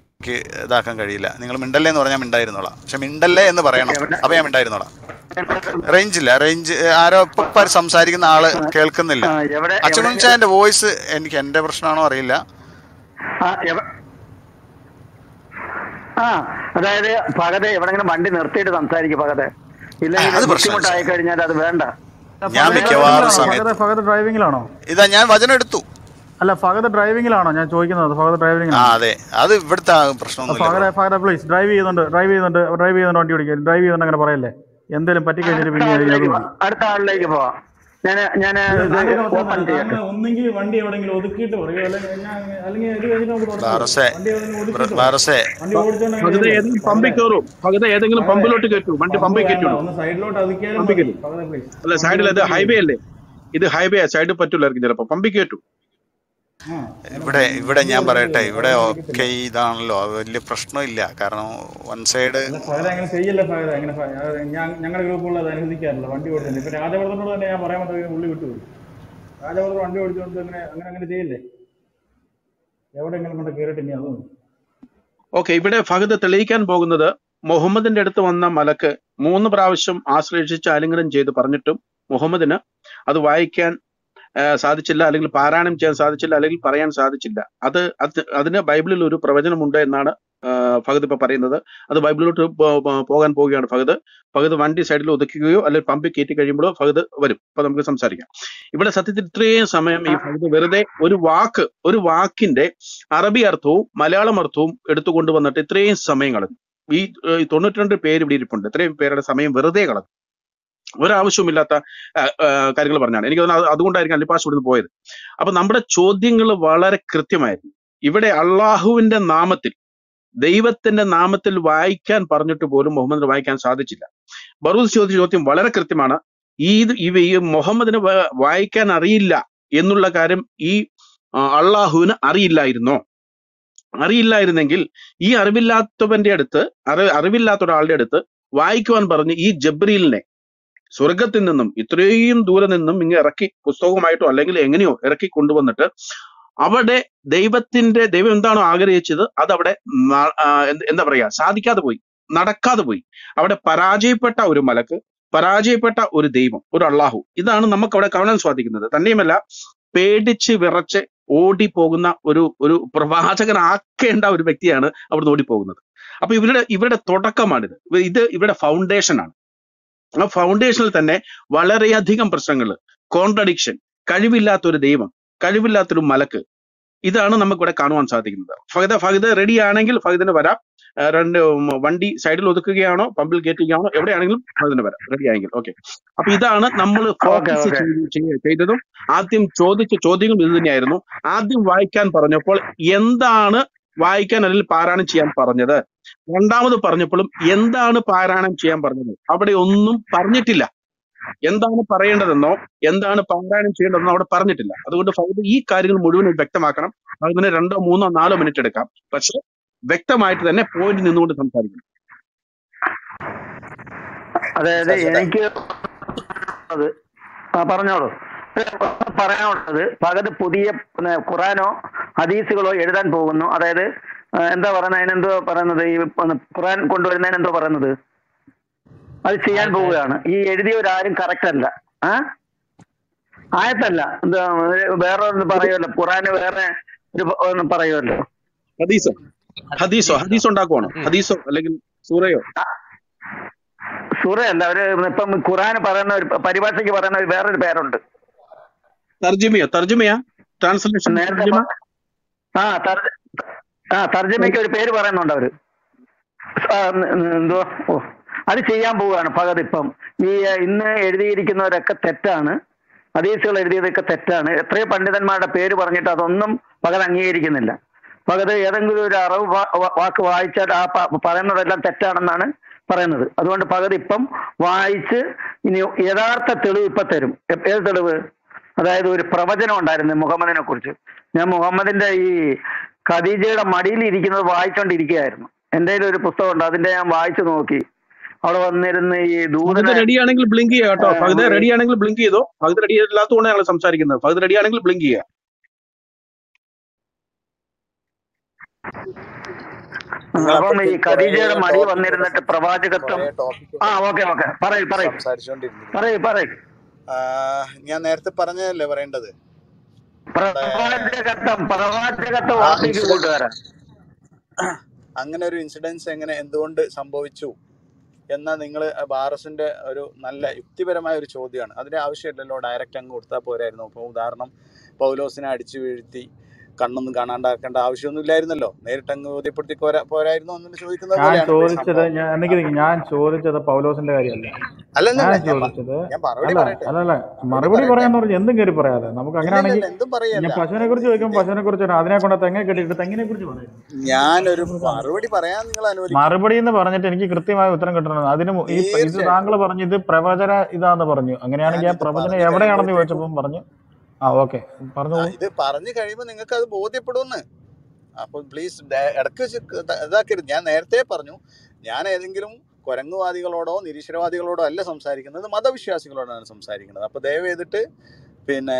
ഇതാക്കാൻ കഴിയില്ല. നിങ്ങൾ മിണ്ടല്ലേ എന്ന് പറഞ്ഞാൽ മിണ്ടായിരുന്നോളാം, പക്ഷെ മിണ്ടല്ലേ എന്ന് പറയണം, അപ്പൊ ഞാൻ മിണ്ടായിരുന്നോളാം. റേഞ്ചില്ല, റേഞ്ച് ആരോ ഇപ്പം സംസാരിക്കുന്ന ആള് കേൾക്കുന്നില്ല. അച്ഛനും ചായന്റെ വോയിസ് എനിക്ക് എന്റെ പ്രശ്നമാണോ അറിയില്ല. ആ അതായത് ഫഹദേ എവിടെങ്കിലും വണ്ടി നിർത്തിയിട്ട് സംസാരിക്കും ഫഹദേ, ഇല്ലെങ്കിൽ ബുദ്ധിമുട്ടായി കഴിഞ്ഞാൽ അത് വേണ്ട. ഞാൻ മിക്കവാറും സമയത്ത് ഫഹദ് ഡ്രൈവിംഗിലാണോ? ഇതാ ഞാൻ വചനം എടുത്തു. അല്ല ഫഹദ് ഡ്രൈവിംഗിലാണോ ഞാൻ ചോദിക്കുന്നത്? ഫഹദ് ഡ്രൈവിംഗ്. അതെ അത് ഇവിടുത്തെ പ്രശ്നമൊന്നുമില്ല. ഫഹദേ പ്ലീസ് ഡ്രൈവ് ചെയ്യുന്നുണ്ട് ഡ്രൈവ് ചെയ്യുന്നുണ്ട് ഡ്രൈവ് ചെയ്യുന്നുണ്ട് വണ്ടി ഓടിക്കുക, ഡ്രൈവ് ചെയ്യുന്നുണ്ട് അങ്ങനെ പറയല്ലേ, എന്തെങ്കിലും പറ്റി കഴിഞ്ഞിട്ട് പിന്നെ അടുത്ത ആളിലേക്ക് പോവാം. ഞാൻ ഞാൻ ഒന്നെങ്കിൽ വണ്ടി എവിടെയെങ്കിലും ഒതുക്കിയിട്ട് പറയുക, അല്ലെങ്കിൽ പമ്പിലോട്ട് കയറ്റൂ, വണ്ടി പമ്പിൽ കയറ്റുള്ളൂ, അല്ല സൈഡിൽ. അത് ഹൈവേ അല്ലേ, ഇത് ഹൈവേ, സൈഡിൽ പറ്റൂലായിരിക്കും ചിലപ്പോ, പമ്പിൽ കയറ്റൂ. ഇവിടെ ഇവിടെ ഞാൻ പറയട്ടെ, ഇവിടെ ഒക്കെ ഇതാണല്ലോ, വലിയ പ്രശ്നമില്ല. കാരണം വൺ സൈഡ് ഞങ്ങളുടെ ഗ്രൂപ്പുള്ള അനുവദിക്കാറില്ല വണ്ടി ഓടിച്ചത്. ഇപ്പൊ രാജവർദ്ധനോട് തന്നെ ഞാൻ പറയാൻ പറ്റും, ഉള്ളി വിട്ടു രാജവർദ്ധന വണ്ടി ഓടിച്ചോണ്ട് അങ്ങനെ അങ്ങനെ അങ്ങനെ ചെയ്യില്ലേ, എവിടെയെങ്കിലും കൊണ്ട് കയറിയിട്ട് ഇനി അതും ഓക്കെ. ഇവിടെ ഫഹദ് തെളിയിക്കാൻ പോകുന്നത്, മുഹമ്മദിന്റെ അടുത്ത് വന്ന മലക്ക് മൂന്ന് പ്രാവശ്യം ആശ്ലേഷിച്ച് ആലിംഗനം ചെയ്ത് പറഞ്ഞിട്ടും മുഹമ്മദിന് അത് വായിക്കാൻ സാധിച്ചില്ല, അല്ലെങ്കിൽ പാരായണം ചെയ്യാൻ സാധിച്ചില്ല, അല്ലെങ്കിൽ പറയാൻ സാധിച്ചില്ല. അത് അതിന് ബൈബിളിൽ ഒരു പ്രവചനമുണ്ട് എന്നാണ് ഫഹദ് ഇപ്പൊ പറയുന്നത്. അത് ബൈബിളിലോട്ട് പോകാൻ പോവുകയാണ് ഫഹദ്. ഫഹദ് വണ്ടി സൈഡിൽ ഒതുക്കുകയോ അല്ലെങ്കിൽ പമ്പിൽ കയറ്റി കഴിയുമ്പോഴോ ഫഹദ് വരും. അപ്പൊ നമുക്ക് സംസാരിക്കാം. ഇവിടെ സത്യത്തിൽ ഇത്രയും സമയം ഈ ഫഹദ് വെറുതെ ഒരു വാക്ക് ഒരു വാക്കിന്റെ അറബി അർത്ഥവും മലയാളം അർത്ഥവും എടുത്തുകൊണ്ട് വന്നിട്ട് ഇത്രയും സമയം കളഞ്ഞു. ഈ തൊണ്ണൂറ്റി രണ്ട് പേര് ഇവിടെ ഇരിപ്പുണ്ട്, ഇത്രയും പേരുടെ സമയം വെറുതെ കളഞ്ഞു, ഒരാവശ്യവുമില്ലാത്ത കാര്യങ്ങൾ പറഞ്ഞാണ്. എനിക്ക് തോന്നുന്നത് അതുകൊണ്ടായിരിക്കും അലിപ്പാസ് ഇവിടുന്ന് പോയത്. അപ്പൊ നമ്മുടെ ചോദ്യങ്ങൾ വളരെ കൃത്യമായിരുന്നു. ഇവിടെ അള്ളാഹുവിന്റെ നാമത്തിൽ, ദൈവത്തിന്റെ നാമത്തിൽ വായിക്കാൻ പറഞ്ഞിട്ട് പോലും മുഹമ്മദിന് വായിക്കാൻ സാധിച്ചില്ല. ബറൂസ് ചോദിച്ച ചോദ്യം വളരെ കൃത്യമാണ്. ഈ ഇവ ഈ മുഹമ്മദിന് വായിക്കാൻ അറിയില്ല എന്നുള്ള കാര്യം ഈ അള്ളാഹുവിന് അറിയില്ലായിരുന്നോ? അറിയില്ലായിരുന്നെങ്കിൽ ഈ അറിവില്ലാത്തവന്റെ അടുത്ത്, അറി അറിവില്ലാത്ത ഒരാളുടെ അടുത്ത് വായിക്കുവാൻ പറഞ്ഞ് ഈ ജബ്രീലിനെ സ്വർഗത്തിൽ നിന്നും ഇത്രയും ദൂരെ നിന്നും ഇങ്ങനെ ഇറക്കി, പുസ്തകമായിട്ടോ അല്ലെങ്കിൽ എങ്ങനെയോ ഇറക്കി കൊണ്ടുവന്നിട്ട് അവിടെ ദൈവത്തിന്റെ, ദൈവം എന്താണോ ആഗ്രഹിച്ചത് അത് അവിടെ എന്താ പറയാ സാധിക്കാതെ പോയി, നടക്കാതെ പോയി. അവിടെ പരാജയപ്പെട്ട ഒരു മലക്ക്, പരാജയപ്പെട്ട ഒരു ദൈവം, ഒരു അള്ളാഹു, ഇതാണ് നമുക്ക് അവിടെ കാണാൻ സാധിക്കുന്നത്. തന്നെയുമല്ല, പേടിച്ച് വിറച്ച് ഓടിപ്പോകുന്ന ഒരു ഒരു പ്രവാചകനാക്കേണ്ട ഒരു വ്യക്തിയാണ് അവിടുന്ന് ഓടിപ്പോകുന്നത്. അപ്പൊ ഇവരുടെ ഇവരുടെ തുടക്കമാണിത്, ഇത് ഇവരുടെ ഫൗണ്ടേഷനാണ്. ആ ഫൗണ്ടേഷനിൽ തന്നെ വളരെയധികം പ്രശ്നങ്ങൾ, കോൺട്രഡിക്ഷൻ, കഴിവില്ലാത്തൊരു ദൈവം, കഴിവില്ലാത്തൊരു മലക്ക്, ഇതാണ് നമുക്കിവിടെ കാണുവാൻ സാധിക്കുന്നത്. ഫഹദ് ഫഹദ് റെഡി ആണെങ്കിൽ ഫഹദിന് വരാം. രണ്ട് വണ്ടി സൈഡിൽ ഒതുക്കുകയാണോ പമ്പിൽ കയറ്റുകയാണോ എവിടെയാണെങ്കിലും ഫഹദിന് വരാം, റെഡി ആയെങ്കിൽ ഓക്കെ. അപ്പൊ ഇതാണ് നമ്മൾ ഫോക്കസ് ചെയ്തതും ആദ്യം ചോദിച്ച ചോദ്യങ്ങളും ഇത് തന്നെയായിരുന്നു. ആദ്യം വായിക്കാൻ പറഞ്ഞപ്പോൾ എന്താണ് വായിക്കാൻ അല്ലെങ്കിൽ പാരായണം ചെയ്യാൻ പറഞ്ഞത്? രണ്ടാമത് പറഞ്ഞപ്പോഴും എന്താണ് പാരായണം ചെയ്യാൻ പറഞ്ഞത്? അവിടെ ഒന്നും പറഞ്ഞിട്ടില്ല. എന്താണ് പറയേണ്ടതെന്നോ എന്താണ് പാരായണം ചെയ്യേണ്ടതെന്നോ അവിടെ പറഞ്ഞിട്ടില്ല. അതുകൊണ്ട് ഫഹദ് ഈ കാര്യങ്ങൾ മുഴുവനും വ്യക്തമാക്കണം. അതിന് രണ്ടോ മൂന്നോ നാലോ മിനിറ്റ് എടുക്കാം, പക്ഷെ വ്യക്തമായിട്ട് തന്നെ പോയിന്റ് നിന്നുകൊണ്ട് സംസാരിക്കണം. അതായത് എനിക്ക് പറഞ്ഞോളൂ പറയാനുള്ളത്, ഫഹദ് പുതിയ ഖുറാനോ ഹദീസുകളോ എഴുതാൻ പോകുന്നു. അതായത് എന്താ പറയുന്നത്, അതിനെന്തോ പറയുന്നത്, ഈ ഖുറാൻ കൊണ്ടുവരുന്നതിന് എന്തോ പറയുന്നത്, അത് ചെയ്യാൻ പോവുകയാണ്. ഈ എഴുതിയവരാരും കറക്റ്റ് അല്ല, ആ ആയത്തല്ല, എന്താ വേറെ ഒന്ന് പറയുമല്ലോ, ഖുറാന് വേറെ ഒരു ഒന്ന് പറയുമല്ലോ, ഹദീസോ ഹദീസോ ഹദീസ് ഉണ്ടാക്കുവാണോ, ഹദീസോ അല്ലെങ്കിൽ സൂറയോ സൂറയല്ല, അവര് ഇപ്പം ഖുറാന് പറയുന്ന ഒരു പരിഭാഷയ്ക്ക് പറയുന്ന ഒരു വേറൊരു പേരുണ്ട്, തർജ്ജിമയോ തർജ്ജിമയോ ട്രാൻസ്ലേഷൻ. ആ ആ തർജ്ജമയ്ക്ക് ഒരു പേര് പറയുന്നുണ്ട് അവര്, എന്തോ ഓ അത് ചെയ്യാൻ പോവുകയാണ് ഫഹദ്. ഇപ്പം ഈ ഇന്ന് എഴുതിയിരിക്കുന്നവരൊക്കെ തെറ്റാണ്, ഹദീസുകൾ എഴുതിയതൊക്കെ തെറ്റാണ്. എത്രയോ പണ്ഡിതന്മാരുടെ പേര് പറഞ്ഞിട്ട് അതൊന്നും ഫഹദ് അംഗീകരിക്കുന്നില്ല. ഫഹദ് ഏതെങ്കിലും ഒരു അറബ് വാക്ക് വായിച്ചാൽ ആ പറയുന്നതെല്ലാം തെറ്റാണെന്നാണ് പറയുന്നത്. അതുകൊണ്ട് ഫഹദ് ഇപ്പം വായിച്ച് ഇനി യഥാർത്ഥ തെളിവ് ഇപ്പം തരും. ഏത് തെളിവ്? അതായത് ഒരു പ്രവചനം ഉണ്ടായിരുന്നു മുഹമ്മദിനെ കുറിച്ച്. ഞാൻ മുഹമ്മദിന്റെ ഈ ഖദീജയുടെ മടിയിൽ ഇരിക്കുന്നത് വായിച്ചോണ്ടിരിക്കുകയായിരുന്നു. എൻ്റെ ഒരു പുസ്തകം ഉണ്ട്, അതിന്റെ ഞാൻ വായിച്ചു നോക്കി. അവിടെ വന്നിരുന്ന് ഈ ദൂതനെ റെഡിയാണെങ്കിൽ ബ്ലിങ്ക് ചെയ്യാം കേട്ടോ. ഫഹദ് റെഡിയാണെങ്കിൽ ബ്ലിങ്ക് ചെയ്തോ. ഫഹദ് റെഡി അല്ലാത്തതുകൊണ്ട് ഞങ്ങൾ സംസാരിക്കുന്നത്. ഫഹദ് റെഡിയാണെങ്കിൽ ബ്ലിങ്ക് ചെയ്യാം. അപ്പം ഈ ഖദീജയുടെ മടി വന്നിരുന്നിട്ട് പ്രവാചകത്വം ആ ഓക്കെ ഓക്കെ പറയൂ പറയൂ പറയൂ പറയൂ ഞാൻ നേരത്തെ പറഞ്ഞതല്ലേ പറയേണ്ടത്. അങ്ങനെ ഒരു ഇൻസിഡൻസ് എങ്ങനെ എന്തുകൊണ്ട് സംഭവിച്ചു എന്നാൽ നിങ്ങൾ ബാറസിന്റെ ഒരു നല്ല യുക്തിപരമായ ഒരു ചോദ്യമാണ്. അതിന്റെ ആവശ്യമില്ലല്ലോ, ഡയറക്റ്റ് അങ്ങ് കൊടുത്താൽ പോരായിരുന്നു. ഇപ്പോൾ ഉദാഹരണം പൗലോസിനെ അടിച്ചു വീഴ്ത്തി കണ്ണൊന്നും കാണാണ്ടാക്കേണ്ട ആവശ്യമൊന്നും ഇല്ലായിരുന്നല്ലോ, നേരിട്ട് അങ്ങ് ബോധ്യപ്പെടുത്തി പോരായിരുന്നു എന്ന് ചോദിക്കുന്നത്. ഞാൻ ചോദിച്ചത് പൗലോസിന്റെ കാര്യമല്ല, അല്ലല്ല മറുപടി പറയാന്ന് പറഞ്ഞു എന്തും കയറി പറയാതെ നമുക്ക് അങ്ങനെയാണെങ്കിൽ പശുവിനെ കുറിച്ച് ചോദിക്കും, പശുവിനെ കുറിച്ച് അതിനെ കൊണ്ട് തെങ്ങ കെട്ടിട്ട് തെങ്ങിനെ കുറിച്ച് പറയാം. ഞാനൊരു മറുപടി പറയാൻ നിങ്ങൾ മറുപടി എന്ന് പറഞ്ഞിട്ട് എനിക്ക് കൃത്യമായ ഉത്തരം കിട്ടണം. അതിന് താങ്കൾ പറഞ്ഞു ഇത് പ്രവചന ഇതാന്ന് പറഞ്ഞു. അങ്ങനെയാണെങ്കിൽ ആ പ്രവചനം എവിടെയാണെന്ന് ചോദിച്ചപ്പം പറഞ്ഞു ഇത് പറഞ്ഞു കഴിയുമ്പോൾ നിങ്ങൾക്ക് അത് ബോധ്യപ്പെടുമെന്ന്. അപ്പൊ പ്ലീസ് ഇടക്ക് വെച്ച് ഇതാക്കരുത്. ഞാൻ നേരത്തെ പറഞ്ഞു, ഞാൻ ഏതെങ്കിലും കുരങ്ങുവാദികളോടോ നിരീശ്വരവാദികളോടോ അല്ല സംസാരിക്കുന്നത്, മതവിശ്വാസികളോടാണ് സംസാരിക്കുന്നത്. അപ്പൊ ദയവേതിട്ട് പിന്നെ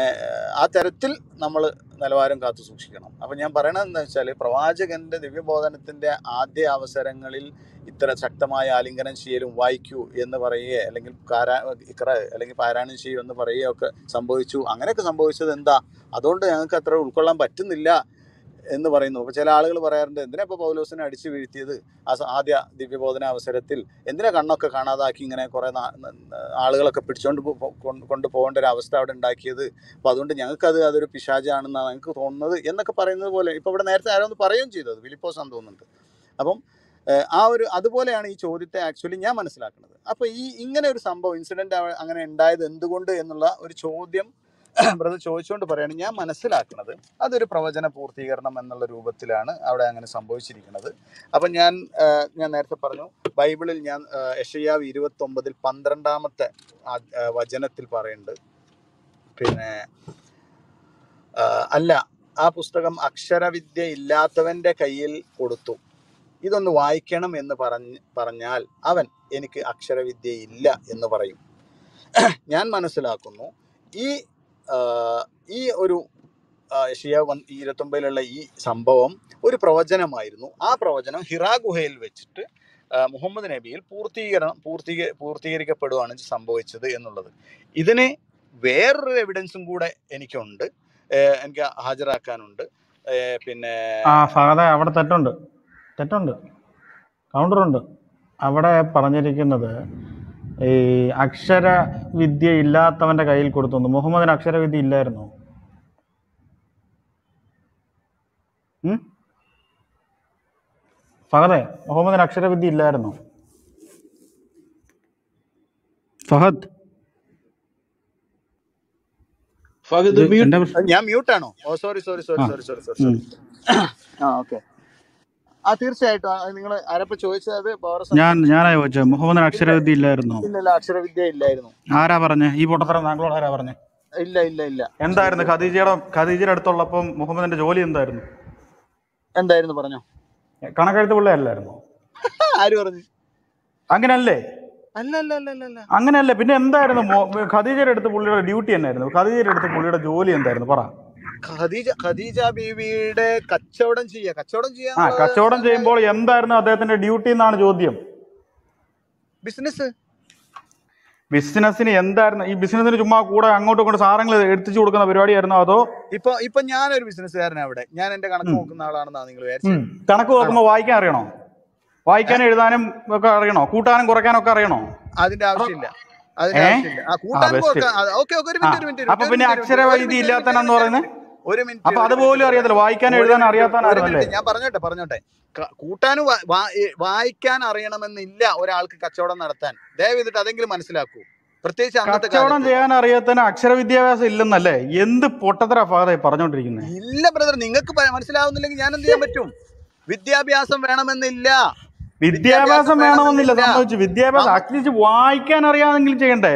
ആ തരത്തിൽ നമ്മൾ നിലവാരം കാത്തു സൂക്ഷിക്കണം. അപ്പൊ ഞാൻ പറയണത് എന്താ വെച്ചാൽ, പ്രവാചകന്റെ ദിവ്യബോധനത്തിന്റെ ആദ്യ അവസരങ്ങളിൽ ഇത്ര ശക്തമായ ആലിംഗനം ചെയ്യലും വായിക്കൂ എന്ന് പറയുകയോ അല്ലെങ്കിൽ കാരാ ഇക്ര അല്ലെങ്കിൽ പാരായണം ചെയ്യൂ എന്ന് പറയുകയോ ഒക്കെ സംഭവിച്ചു. അങ്ങനെയൊക്കെ സംഭവിച്ചത് എന്താ? അതുകൊണ്ട് ഞങ്ങൾക്ക് അത്ര ഉൾക്കൊള്ളാൻ പറ്റുന്നില്ല എന്ന് പറയുന്നു. അപ്പോൾ ചില ആളുകൾ പറയാറുണ്ട്, എന്തിനാ ഇപ്പോൾ പൗലോസിനെ അടിച്ചു വീഴ്ത്തിയത് ആ ആദ്യ ദിവ്യബോധന അവസരത്തിൽ? എന്തിനാ കണ്ണൊക്കെ കാണാതാക്കി ഇങ്ങനെ കുറേ ആളുകളൊക്കെ പിടിച്ചുകൊണ്ട് കൊണ്ടു പോകേണ്ട ഒരു അവസ്ഥ അവിടെ ഉണ്ടാക്കിയത്? അപ്പോൾ അതുകൊണ്ട് ഞങ്ങൾക്കത് അതൊരു പിശാചാണെന്നാണ് ഞങ്ങൾക്ക് തോന്നുന്നത് എന്നൊക്കെ പറയുന്നത് പോലെ ഇപ്പോൾ ഇവിടെ നേരത്തെ ആരോ ഒന്ന് പറയുകയും ചെയ്തത് ഫിലിപ്പോസാന്ന് തോന്നുന്നുണ്ട്. അപ്പം ആ ഒരു അതുപോലെയാണ് ഈ ചോദ്യത്തെ ആക്ച്വലി ഞാൻ മനസ്സിലാക്കുന്നത്. അപ്പോൾ ഈ ഇങ്ങനെ ഒരു സംഭവം ഇൻസിഡൻറ്റ് അങ്ങനെ ഉണ്ടായത് എന്തുകൊണ്ട് എന്നുള്ള ഒരു ചോദ്യം ബ്രദർ ചോദിച്ചുകൊണ്ട് പറയുകയാണ് ഞാൻ മനസ്സിലാക്കുന്നത്. അതൊരു പ്രവചന പൂർത്തീകരണം എന്നുള്ള രൂപത്തിലാണ് അവിടെ അങ്ങനെ സംഭവിച്ചിരിക്കുന്നത്. അപ്പം ഞാൻ ഞാൻ നേരത്തെ പറഞ്ഞു, ബൈബിളിൽ ഞാൻ യെശയ്യാവ് ഇരുപത്തൊമ്പതിൽ പന്ത്രണ്ടാമത്തെ വചനത്തിൽ പറയുന്നുണ്ട്, പിന്നെ അല്ല ആ പുസ്തകം അക്ഷരവിദ്യ ഇല്ലാത്തവൻ്റെ കയ്യിൽ കൊടുത്തു, ഇതൊന്ന് വായിക്കണം എന്ന് പറഞ്ഞ് പറഞ്ഞാൽ അവൻ എനിക്ക് അക്ഷരവിദ്യ ഇല്ല എന്ന് പറയും. ഞാൻ മനസ്സിലാക്കുന്നു ഈ ഈ ഒരു യെശയ്യാ ഇരുപത്തൊമ്പതിലുള്ള ഈ സംഭവം ഒരു പ്രവചനമായിരുന്നു. ആ പ്രവചനം ഹിറാ ഗുഹയിൽ വെച്ചിട്ട് മുഹമ്മദ് നബിയിൽ പൂർത്തീകരണം പൂർത്തീക പൂർത്തീകരിക്കപ്പെടുകയാണ് സംഭവിച്ചത് എന്നുള്ളത്. ഇതിന് വേറൊരു എവിഡൻസും കൂടെ എനിക്കുണ്ട്, എനിക്ക് ഹാജരാക്കാനുണ്ട്. പിന്നെ അവിടെ തെറ്റുണ്ട് തെറ്റുണ്ട് കൗണ്ടറുണ്ട്. അവിടെ പറഞ്ഞിരിക്കുന്നത് ഈ അക്ഷരവിദ്യ ഇല്ലാത്തവന്റെ കയ്യിൽ കൊടുത്തു. മുഹമ്മദിന് അക്ഷരവിദ്യ ഇല്ലായിരുന്നു. ഫഹദേ, മുഹമ്മദിന് അക്ഷരവിദ്യ ഇല്ലായിരുന്നു ഫഹദ്. ഞാൻ മ്യൂട്ടാണോ? ഓ sorry sorry sorry sorry sorry sorry ആ ഓക്കെ ആ തീർച്ചയായിട്ടും നിങ്ങൾ ആരപ്പ ചോദിച്ചത് ഞാൻ ഞാനായി ചോദിച്ചത് മുഹമ്മദിന് അക്ഷരവിദ്യ ഇല്ലായിരുന്നു. ഇല്ല, അക്ഷരവിദ്യ ഇല്ലായിരുന്നു. ആരാ പറഞ്ഞേ ഈ പൊട്ടത്തരം? താങ്കളോട് ആരാ പറഞ്ഞേ? ഇല്ല ഇല്ല ഇല്ല എന്തായിരുന്നു ഖദീജയുടെ ഖദീജയുടെ അടുത്തുള്ളപ്പം മുഹമ്മദിന്റെ ജോലി എന്തായിരുന്നു? എന്തായിരുന്നു പറഞ്ഞോ? കണക്കെഴുത്ത് പിള്ളയല്ലായിരുന്നു. ആര് പറഞ്ഞു? അങ്ങനല്ലേ? അല്ല അല്ല അല്ല അല്ല അങ്ങനെയല്ലേ. പിന്നെ എന്തായിരുന്നു ഖദീജയുടെ അടുത്ത് പുള്ളിയുടെ ഡ്യൂട്ടി? എന്നായിരുന്നു ഖദീജയുടെ അടുത്ത് പുള്ളിയുടെ ജോലി? എന്തായിരുന്നു പറ. കച്ചവടം ചെയ്യാ കച്ചവടം ചെയ്യാ കച്ചവടം ചെയ്യുമ്പോൾ എന്തായിരുന്നു അദ്ദേഹത്തിന്റെ ഡ്യൂട്ടി എന്നാണ് ചോദ്യം. ബിസിനസ് ബിസിനസിന് എന്തായിരുന്നു? ഈ ബിസിനസിന് ചുമ്മാ കൂടെ അങ്ങോട്ടും ഇങ്ങോട്ട് സാധനങ്ങൾ എത്തിച്ചു കൊടുക്കുന്ന പരിപാടിയായിരുന്നോ? അതോ ഇപ്പൊ ഇപ്പൊ ഞാനൊരു ബിസിനസ്സുകാരനാണ് അവിടെ, ഞാൻ എന്റെ കണക്ക് നോക്കുന്ന ആളാണെന്നാ നിങ്ങൾ വിചാരിച്ചത്? കണക്ക് നോക്കുമ്പോ വായിക്കാൻ അറിയണോ? വായിക്കാനും എഴുതാനും ഒക്കെ അറിയണോ? കൂട്ടാനും കുറയ്ക്കാനൊക്കെ അറിയണോ? അതിന്റെ ആവശ്യമില്ല. അപ്പൊ പിന്നെ അക്ഷരവൈദ്യ ഇല്ലാത്തവനെന്ന് പറയുന്നത് ഒരു മിനിറ്റ്. അപ്പൊ അതുപോലും അറിയാത്തല്ലോ, വായിക്കാൻ എഴുതാൻ അറിയാത്തതാണ്. ഞാൻ പറഞ്ഞോട്ടെ പറഞ്ഞോട്ടെ കൂട്ടാനും വായിക്കാൻ അറിയണമെന്നില്ല ഒരാൾക്ക് കച്ചവടം നടത്താൻ. ദയവെയ്തിട്ട് അതെങ്കിലും മനസ്സിലാക്കൂ. പ്രത്യേകിച്ച് കച്ചവടം ചെയ്യാൻ അറിയാത്തതിന് അക്ഷര വിദ്യാഭ്യാസം ഇല്ലെന്നല്ലേ? എന്ത് പൊട്ടത്തരാ ഫഹദേ പറഞ്ഞോണ്ടിരിക്കുന്നത്? ഇല്ല ബ്രദർ, നിങ്ങൾക്ക് മനസ്സിലാവുന്നില്ലെങ്കിൽ ഞാൻ എന്ത് ചെയ്യാൻ പറ്റും? വിദ്യാഭ്യാസം വേണമെന്നില്ല, വിദ്യാഭ്യാസം വേണമെന്നില്ല സംഭവിച്ചു. വിദ്യാഭ്യാസം അറ്റ്ലീസ്റ്റ് വായിക്കാൻ അറിയാമെങ്കിലും ചെയ്യണ്ടേ?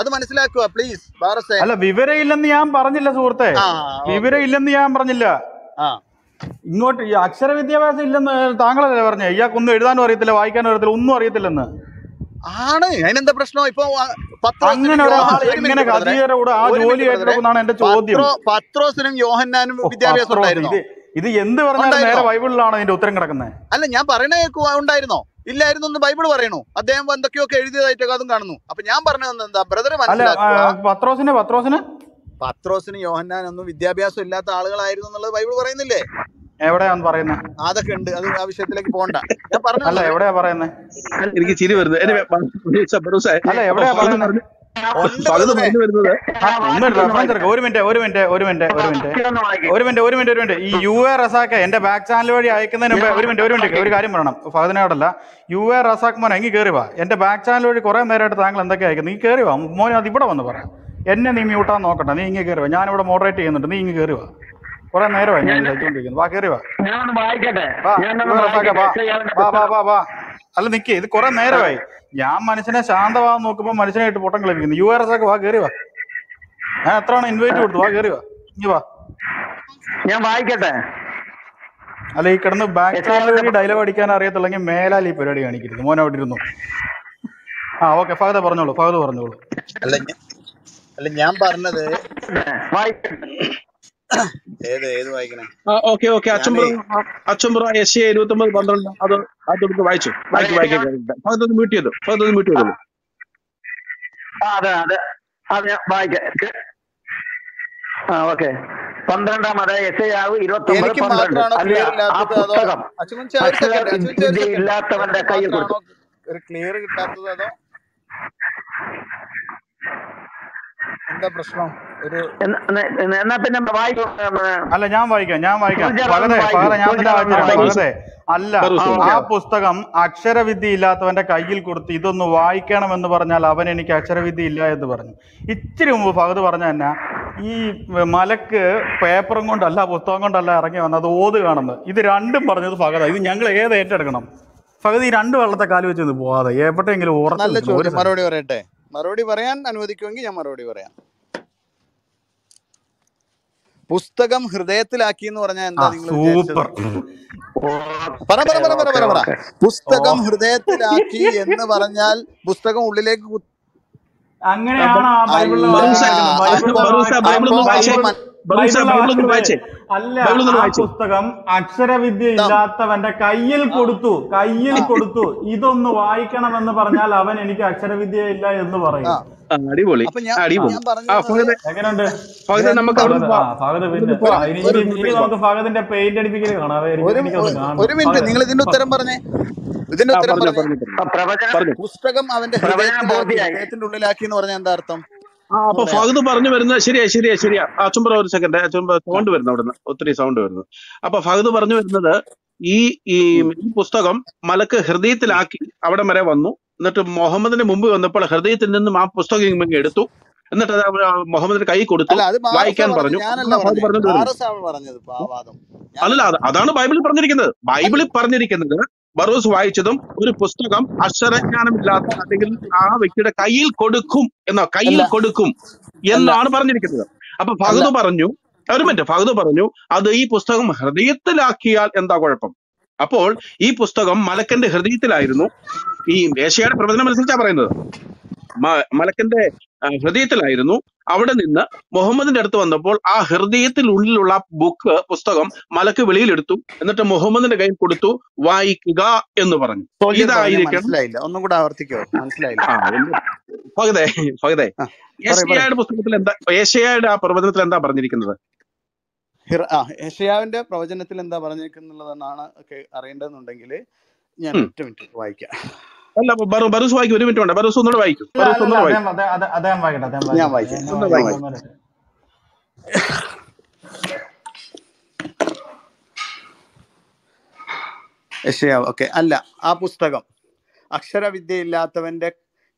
അത് മനസ്സിലാക്കുക പ്ലീസ്. അല്ല, വിവരം ഇല്ലെന്ന് ഞാൻ പറഞ്ഞില്ല സുഹൃത്തെ, വിവരം ഇല്ലെന്ന് ഞാൻ പറഞ്ഞില്ല. ഇങ്ങോട്ട് ഈ അക്ഷര വിദ്യാഭ്യാസം ഇല്ലെന്ന് താങ്കളല്ലേ പറഞ്ഞേ? ഇയാൾക്കൊന്നും എഴുതാനും അറിയത്തില്ല, വായിക്കാനും അറിയത്തില്ല, ഒന്നും അറിയത്തില്ലെന്ന് ആണ്. അതിനെന്താ പ്രശ്നം? ഇപ്പൊ പത്രോസിനും യോഹന്നാനും വിദ്യാഭ്യാസം ഉണ്ടായിരുന്നു. ഇത് എന്ത് പറഞ്ഞാലും നേരെ ബൈബിളിലാണ് ഇതിന്റെ ഉത്തരം കിടക്കുന്നത്. അല്ല, ഞാൻ പറയണേ ഉണ്ടായിരുന്നോ? ഇല്ലായിരുന്നു എന്ന് ബൈബിൾ പറയണു. അദ്ദേഹം എന്തൊക്കെയൊക്കെ എഴുതിയതായിട്ടൊക്കെ അതും കാണുന്നു. അപ്പൊ ഞാൻ പറഞ്ഞത് എന്താ ബ്രദർ, പത്രോസിന് പത്രോസിന് പത്രോസിന് യോഹന്നാനൊന്നും വിദ്യാഭ്യാസം ഇല്ലാത്ത ആളുകളായിരുന്നു എന്നുള്ളത് ബൈബിൾ പറയുന്നില്ലേ? എവിടെയാന്ന് പറയുന്നത്? അതൊക്കെ ഉണ്ട്, അത് ആ വിഷയത്തിലേക്ക് പോകണ്ട. ഞാൻ പറഞ്ഞു അല്ല എവിടെയാ പറയുന്നത്? എനിക്ക് ചിരി വരുന്നത്. അല്ല എവിടെയാ പറയുന്നത്? ഒരു മിനിറ്റ് ഒരു മിനിറ്റ് ഒരു മിനിറ്റ് ഒരു മിനിറ്റ് ഒരു മിനിറ്റ് ഒരു മിനിറ്റ് ഒരു മിനിറ്റ് ഈ യു എ റസാക്ക് എന്റെ ബാക്ക് ചാനൽ വഴി അയക്കുന്നതിന് മുമ്പ് ഒരു മിനിറ്റ് ഒരു മിനിറ്റ് ഒരു കാര്യം പറയണം. ഫഹദിനോടല്ല, യു എ റസാക്ക് മോനെ ഇങ്ങ് കയറി വാ. എന്റെ ബാക്ക് ചാനൽ വഴി കുറെ നേരമായിട്ട് താങ്കൾ എന്തൊക്കെ അയക്കുന്നു, നീ കയറി വാ മോനെ. അത് ഇവിടെ വന്ന് പറയാം, എന്നെ നീ മ്യൂട്ടാൻ നോക്കണ്ട, നീ ഇങ്ങ് കയറി വാ. ഞാനിവിടെ മോഡറേറ്റ് ചെയ്യുന്നുണ്ട്, നീ ഇങ്ങ് കയറി വാ. കുറെ നേരമായി ഞാൻ അയച്ചുകൊണ്ടിരിക്കുന്നു, വാ കയറി വാ റസാക്ക, വാ വാ വാ വാ. അല്ല നിക്കേ, ഇത് കുറെ നേരമായി ഞാൻ മനുഷ്യനെ ശാന്തമാകാൻ നോക്കുമ്പോ മനുഷ്യനായിട്ട് പൊട്ടം കളിപ്പിക്കുന്നു. യു ആർ എസ് ഒക്കെ വാ കയറി വാ. ഞാൻ എത്രയാണ് ഇൻവൈറ്റ് കൊടുത്തു, വാ കയറി വാ, ഇനി വാ ഞാൻ വായിക്കട്ടെ. അല്ല ഈ കിടന്ന് ബാക്ക് ചാനൽ ഡയലോഗ് അടിക്കാൻ അറിയത്തുള്ളെങ്കിൽ മേലാൽ ഈ പരിപാടി കാണിക്കരുത് മോനെ, അവിടെ ഇരുന്നു. ആ ഓക്കെ ഫഹദ് പറഞ്ഞോളൂ, ഫഹദ് പറഞ്ഞോളൂ. അല്ല അല്ല ഞാൻ പറഞ്ഞത് ഏത് ഏത് വായിക്കണേ? ഓക്കെ ഓക്കെ അച്ചുംബ്രോ എസ് എ ഇരുപത്തി ഒമ്പത് പന്ത്രണ്ട് അത് അതൊക്കെ വായിച്ചു ബാക്കി വായിക്കാൻ കഴിയില്ല. മ്യൂട്ട് ചെയ്തു അതൊന്ന് മ്യൂട്ട് ചെയ്തു. അതെ അതെ അതെ വായിക്കാം. ആ ഓക്കെ പന്ത്രണ്ടാം അതെ എസ് എ ആവ് ഇരുപത്തി ഒമ്പത് പന്ത്രണ്ട് ഇല്ലാത്തവന്റെ കയ്യിൽ കൊടുത്തു. ക്ലിയർ കിട്ടാത്തത് അതോ എന്താ പ്രശ്നം? അല്ല ഞാൻ വായിക്കാം ഞാൻ വായിക്കാം അല്ല ആ പുസ്തകം അക്ഷരവിദ്യ ഇല്ലാത്തവന്റെ കയ്യിൽ കൊടുത്ത് ഇതൊന്ന് വായിക്കണം എന്ന് പറഞ്ഞാൽ അവൻ എനിക്ക് അക്ഷരവിദ്യ ഇല്ല എന്ന് പറഞ്ഞു. ഇച്ചിരി മുമ്പ് ഫഹദ് പറഞ്ഞ തന്നെ ഈ മലക്ക് പേപ്പറും കൊണ്ടല്ല പുസ്തകം കൊണ്ടല്ല ഇറങ്ങി വന്നത്, ഓത് കാണുന്നത്. ഇത് രണ്ടും പറഞ്ഞത് ഫഹദാ. ഇത് ഞങ്ങൾ ഏത് ഏറ്റെടുക്കണം? ഫഹദ് ഈ രണ്ട് വെള്ളത്തെ കാല് വെച്ച് പോവാതെ എവിടെയെങ്കിലും ഉറച്ചു മറുപടി പറയട്ടെ. മറുപടി പറയാൻ അനുവദിക്കുമെങ്കിൽ ഞാൻ മറുപടി പറയാം. പുസ്തകം ഹൃദയത്തിലാക്കി എന്ന് പറഞ്ഞാൽ എന്താ? നിങ്ങൾ പറ പറ പറ പറ പറ പുസ്തകം ഹൃദയത്തിലാക്കി എന്ന് പറഞ്ഞാൽ പുസ്തകം ഉള്ളിലേക്ക് അങ്ങനെയാണ് അല്ല. പുസ്തകം അക്ഷരവിദ്യ ഇല്ലാത്തവന്റെ കയ്യിൽ കൊടുത്തു, കയ്യിൽ കൊടുത്തു ഇതൊന്ന് വായിക്കണമെന്ന് പറഞ്ഞാൽ അവൻ എനിക്ക് അക്ഷരവിദ്യ ഇല്ല എന്ന് പറയും. അടിപൊളി അടിപൊളി എങ്ങനെയുണ്ട് നമുക്ക് ഫഹദിന്റെ പെയിന്റ് അടിപ്പിക്കൽ കാണാം. ഒരു മിനിറ്റ് നിങ്ങൾ ഇതിന്റെ ഉത്തരം പറഞ്ഞേ, ഇതിന്റെ ഉത്തരം പറഞ്ഞു. പുസ്തകം അവന്റെ ഹൃദയത്തിന്റെ ഉള്ളിലാക്കി എന്ന് പറഞ്ഞാൽ എന്താ അർത്ഥം? ആ അപ്പൊ ഫഹദ് പറഞ്ഞു വരുന്നത് ശരിയാ ശരിയാ ശരിയാ അച്ചുംബ്ര ഒരു സെക്കൻഡ് അച്ചുംബ്ര സൗണ്ട് വരുന്നു അവിടുന്ന്, ഒത്തിരി സൗണ്ട് വരുന്നു. അപ്പൊ ഫഹദ് പറഞ്ഞു വരുന്നത് ഈ ഈ പുസ്തകം മലക്ക് ഹൃദയത്തിലാക്കി അവിടെ വരെ വന്നു, എന്നിട്ട് മുഹമ്മദിന് മുമ്പ് വന്നപ്പോൾ ഹൃദയത്തിൽ നിന്നും ആ പുസ്തകം എടുത്തു, എന്നിട്ട് അത് മുഹമ്മദിന്റെ കൈ കൊടുത്തു വായിക്കാൻ പറഞ്ഞു. അല്ല അതാണ് ബൈബിളിൽ പറഞ്ഞിരിക്കുന്നത്. ബൈബിളിൽ പറഞ്ഞിരിക്കുന്നത് ബറൂസ് വായിച്ചതും ഒരു പുസ്തകം അക്ഷരജ്ഞാനമില്ലാത്ത അല്ലെങ്കിൽ ആ വ്യക്തിയുടെ കയ്യിൽ കൊടുക്കും എന്നോ കയ്യിൽ കൊടുക്കും എന്നാണ് പറഞ്ഞിരിക്കുന്നത്. അപ്പൊ ഫഹദ് പറഞ്ഞു ഒരു മിനിറ്റ് ഫഹദ് പറഞ്ഞു അത് ഈ പുസ്തകം ഹൃദയത്തിലാക്കിയാൽ എന്താ കുഴപ്പം? അപ്പോൾ ഈ പുസ്തകം മലക്കന്റെ ഹൃദയത്തിലായിരുന്നു ഈ ഏശയ്യായുടെ പ്രവചനം അനുസരിച്ചാ പറയുന്നത്. മലക്കിന്റെ ഹൃദയത്തിലായിരുന്നു. അവിടെ നിന്ന് മുഹമ്മദിന്റെ അടുത്ത് വന്നപ്പോൾ ആ ഹൃദയത്തിനുള്ളിലുള്ള ബുക്ക് പുസ്തകം മലക്ക് വെളിയിലെടുത്തു, എന്നിട്ട് മുഹമ്മദിന്റെ കയ്യിൽ കൊടുത്തു, വായിക്കുക എന്ന് പറഞ്ഞു. ഇതായിരിക്കണം ഒന്നും കൂടെ ആവർത്തിക്കോ മനസ്സിലായില്ലേ? ഏശയ്യായുടെ പുസ്തകത്തിൽ എന്താ, ഏശയ്യായുടെ ആ പ്രവചനത്തിൽ എന്താ പറഞ്ഞിരിക്കുന്നത്? ആ ഏശയ്യാവിന്റെ പ്രവചനത്തിൽ എന്താ പറഞ്ഞിരിക്കുന്നുള്ളതെന്നാണ് അറിയേണ്ടതെന്നുണ്ടെങ്കിൽ ഞാൻ ഒറ്റ മിനിറ്റ് വായിക്കാം. അല്ല ബറൂസ് വായിക്കും, ഒരു മിനിറ്റ് വേണ്ട, ബറൂസ് ഒന്നുകൂടെ വായിക്കും. ഞാൻ വായിക്കാം. ഏശയ്യാവ് ഓക്കെ. അല്ല, ആ പുസ്തകം അക്ഷരവിദ്യയില്ലാത്തവന്റെ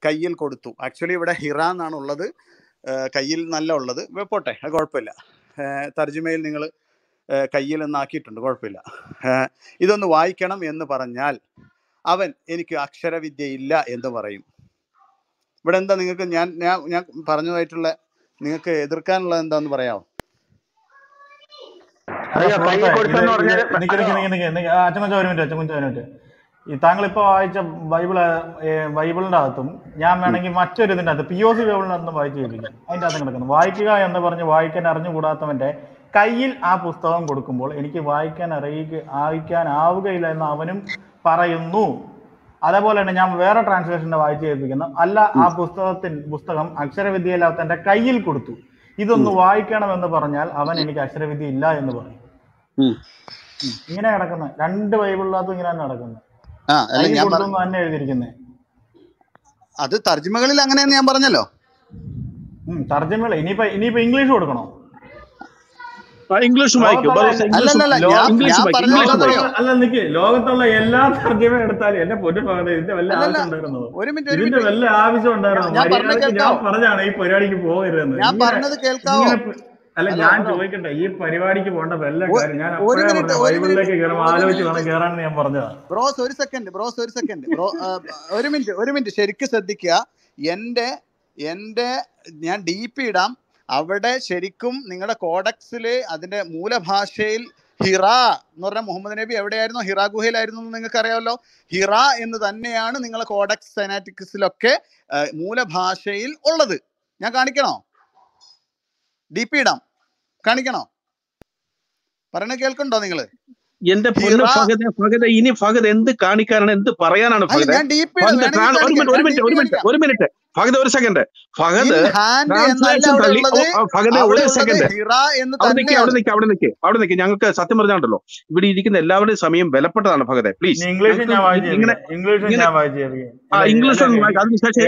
കയ്യിൽ കൊടുത്തു. ആക്ച്വലി ഇവിടെ ഹിറ എന്നാണ് ഉള്ളത്, കയ്യിൽ നല്ല ഉള്ളത് പോട്ടെ, അത് കുഴപ്പമില്ല. തർജ്ജമയിൽ നിങ്ങൾ കയ്യിൽ നിന്നാക്കിയിട്ടുണ്ട്, കുഴപ്പമില്ല. ഇതൊന്ന് വായിക്കണം എന്ന് പറഞ്ഞാൽ അവൻ എനിക്ക് അക്ഷരവിദ്യയില്ല എന്ന് പറയും. ഇവിടെ എന്താ നിങ്ങൾക്ക് ഞാൻ ഞാൻ ഞാൻ പറഞ്ഞതായിട്ടുള്ള നിങ്ങൾക്ക് എതിർക്കാനുള്ളത് എന്താന്ന് പറയാമോ? താങ്കളിപ്പോ വായിച്ച ബൈബിൾ ബൈബിളിന്റെ അകത്തും ഞാൻ വേണമെങ്കിൽ മറ്റൊരു ഇതിന്റെ അകത്ത് പി ഒ സി ബൈബിളിന്റെ അകത്തും വായിച്ചു കേൾപ്പിക്കാം. അതിന്റെ അകത്ത് കിടക്കുന്നു വായിക്കുക എന്ന് പറഞ്ഞ് വായിക്കാൻ അറിഞ്ഞുകൂടാത്തവന്റെ കയ്യിൽ ആ പുസ്തകം കൊടുക്കുമ്പോൾ എനിക്ക് വായിക്കാൻ അറിയിക്ക വായിക്കാനാവുകയില്ല എന്ന് അവനും പറയുന്നു. അതേപോലെ തന്നെ ഞാൻ വേറെ ട്രാൻസ്ലേഷന്റെ വായിച്ചു കേൾപ്പിക്കുന്നു. അല്ല, ആ പുസ്തകത്തിൻ പുസ്തകം അക്ഷരവിദ്യയില്ലാത്തവന്റെ കയ്യിൽ കൊടുത്തു. ഇതൊന്ന് വായിക്കണമെന്ന് പറഞ്ഞാൽ അവൻ എനിക്ക് അക്ഷരവിദ്യ ഇല്ല എന്ന് പറയും. ഇങ്ങനെ കിടക്കുന്നത് രണ്ട് ബൈബിളിനകത്തും ഇങ്ങനെ തന്നെ നടക്കുന്നത്. അത് തർജ്ജിമകളിൽ അങ്ങനെയെന്ന് ഞാൻ പറഞ്ഞല്ലോ. തർജ്ജിമകൾ ഇനിയിപ്പോ ഇനിയിപ്പോ ഇംഗ്ലീഷ് കൊടുക്കണോ? ഇംഗ്ലീഷ് അല്ല, നിക്ക് ലോകത്തുള്ള എല്ലാ തർജ്ജിമയും എടുത്താലും എന്റെ പൊതു ഭാഗത്ത് ഇതിന്റെ വല്ല ആവശ്യം ഉണ്ടായിരുന്നു? ഇതിന്റെ വല്ല ആവശ്യം ഉണ്ടായിരുന്നു? ഞാൻ പറഞ്ഞാണ് ഈ പരിപാടിക്ക് പോകരുതെന്ന്. അല്ല, ഞാൻ ചോദിക്കട്ടെ, ഈ പരിപാടിക്ക് പോകേണ്ട വല്ല കാര്യം? ഞാൻ ബൈബിളിലേക്ക് കയറുമ്പോൾ ആലോചിച്ച് വേണം കയറാണെന്ന് ഞാൻ പറഞ്ഞതാ. ബ്രോസ് ഒരു സെക്കൻഡ്, ബ്രോസ് ഒരു സെക്കൻഡ്, ബ്രോ ഒരു മിനിറ്റ്, ഒരു മിനിറ്റ് ശരിക്കും ശ്രദ്ധിക്കുക. എന്റെ എന്റെ ഞാൻ ഡി പി ഇടാം. അവിടെ ശരിക്കും നിങ്ങളുടെ കോഡക്സില് അതിന്റെ മൂലഭാഷയിൽ ഹിറ എന്ന് പറഞ്ഞ മുഹമ്മദ് നബി എവിടെയായിരുന്നു? ഹിറാ ഗുഹയിലായിരുന്നു എന്ന് നിങ്ങൾക്ക് അറിയാമല്ലോ. ഹിറ എന്ന് തന്നെയാണ് നിങ്ങളെ കോഡക്സ് സെനാറ്റിക്സിലൊക്കെ മൂലഭാഷയിൽ ഉള്ളത്. ഞാൻ കാണിക്കണോ? ഡി പി ഇടാം, കാണിക്കണോ? പറയണ കേൾക്കണ്ടോ നിങ്ങള്? എന്റെ ഇനി ഫഹദ് എന്ത് കാണിക്കാനാണ്, എന്ത് പറയാനാണ്? ഒരു മിനിറ്റ് ഫഹദ്, ഒരു സെക്കൻഡ് ഫഹദ്, ഫഹദ് ഒരു സെക്കൻഡ് അവിടെ നിൽക്കുക, അവിടെ നിൽക്കുക, അവിടെ നിൽക്കുക. ഞങ്ങൾക്ക് സത്യം പറഞ്ഞാണല്ലോ ഇവിടെ ഇരിക്കുന്ന എല്ലാവരുടെയും സമയം വിലപ്പെട്ടതാണ്. ഫഹദ് പ്ലീസ് ഇംഗ്ലീഷ് അതിനുശേഷം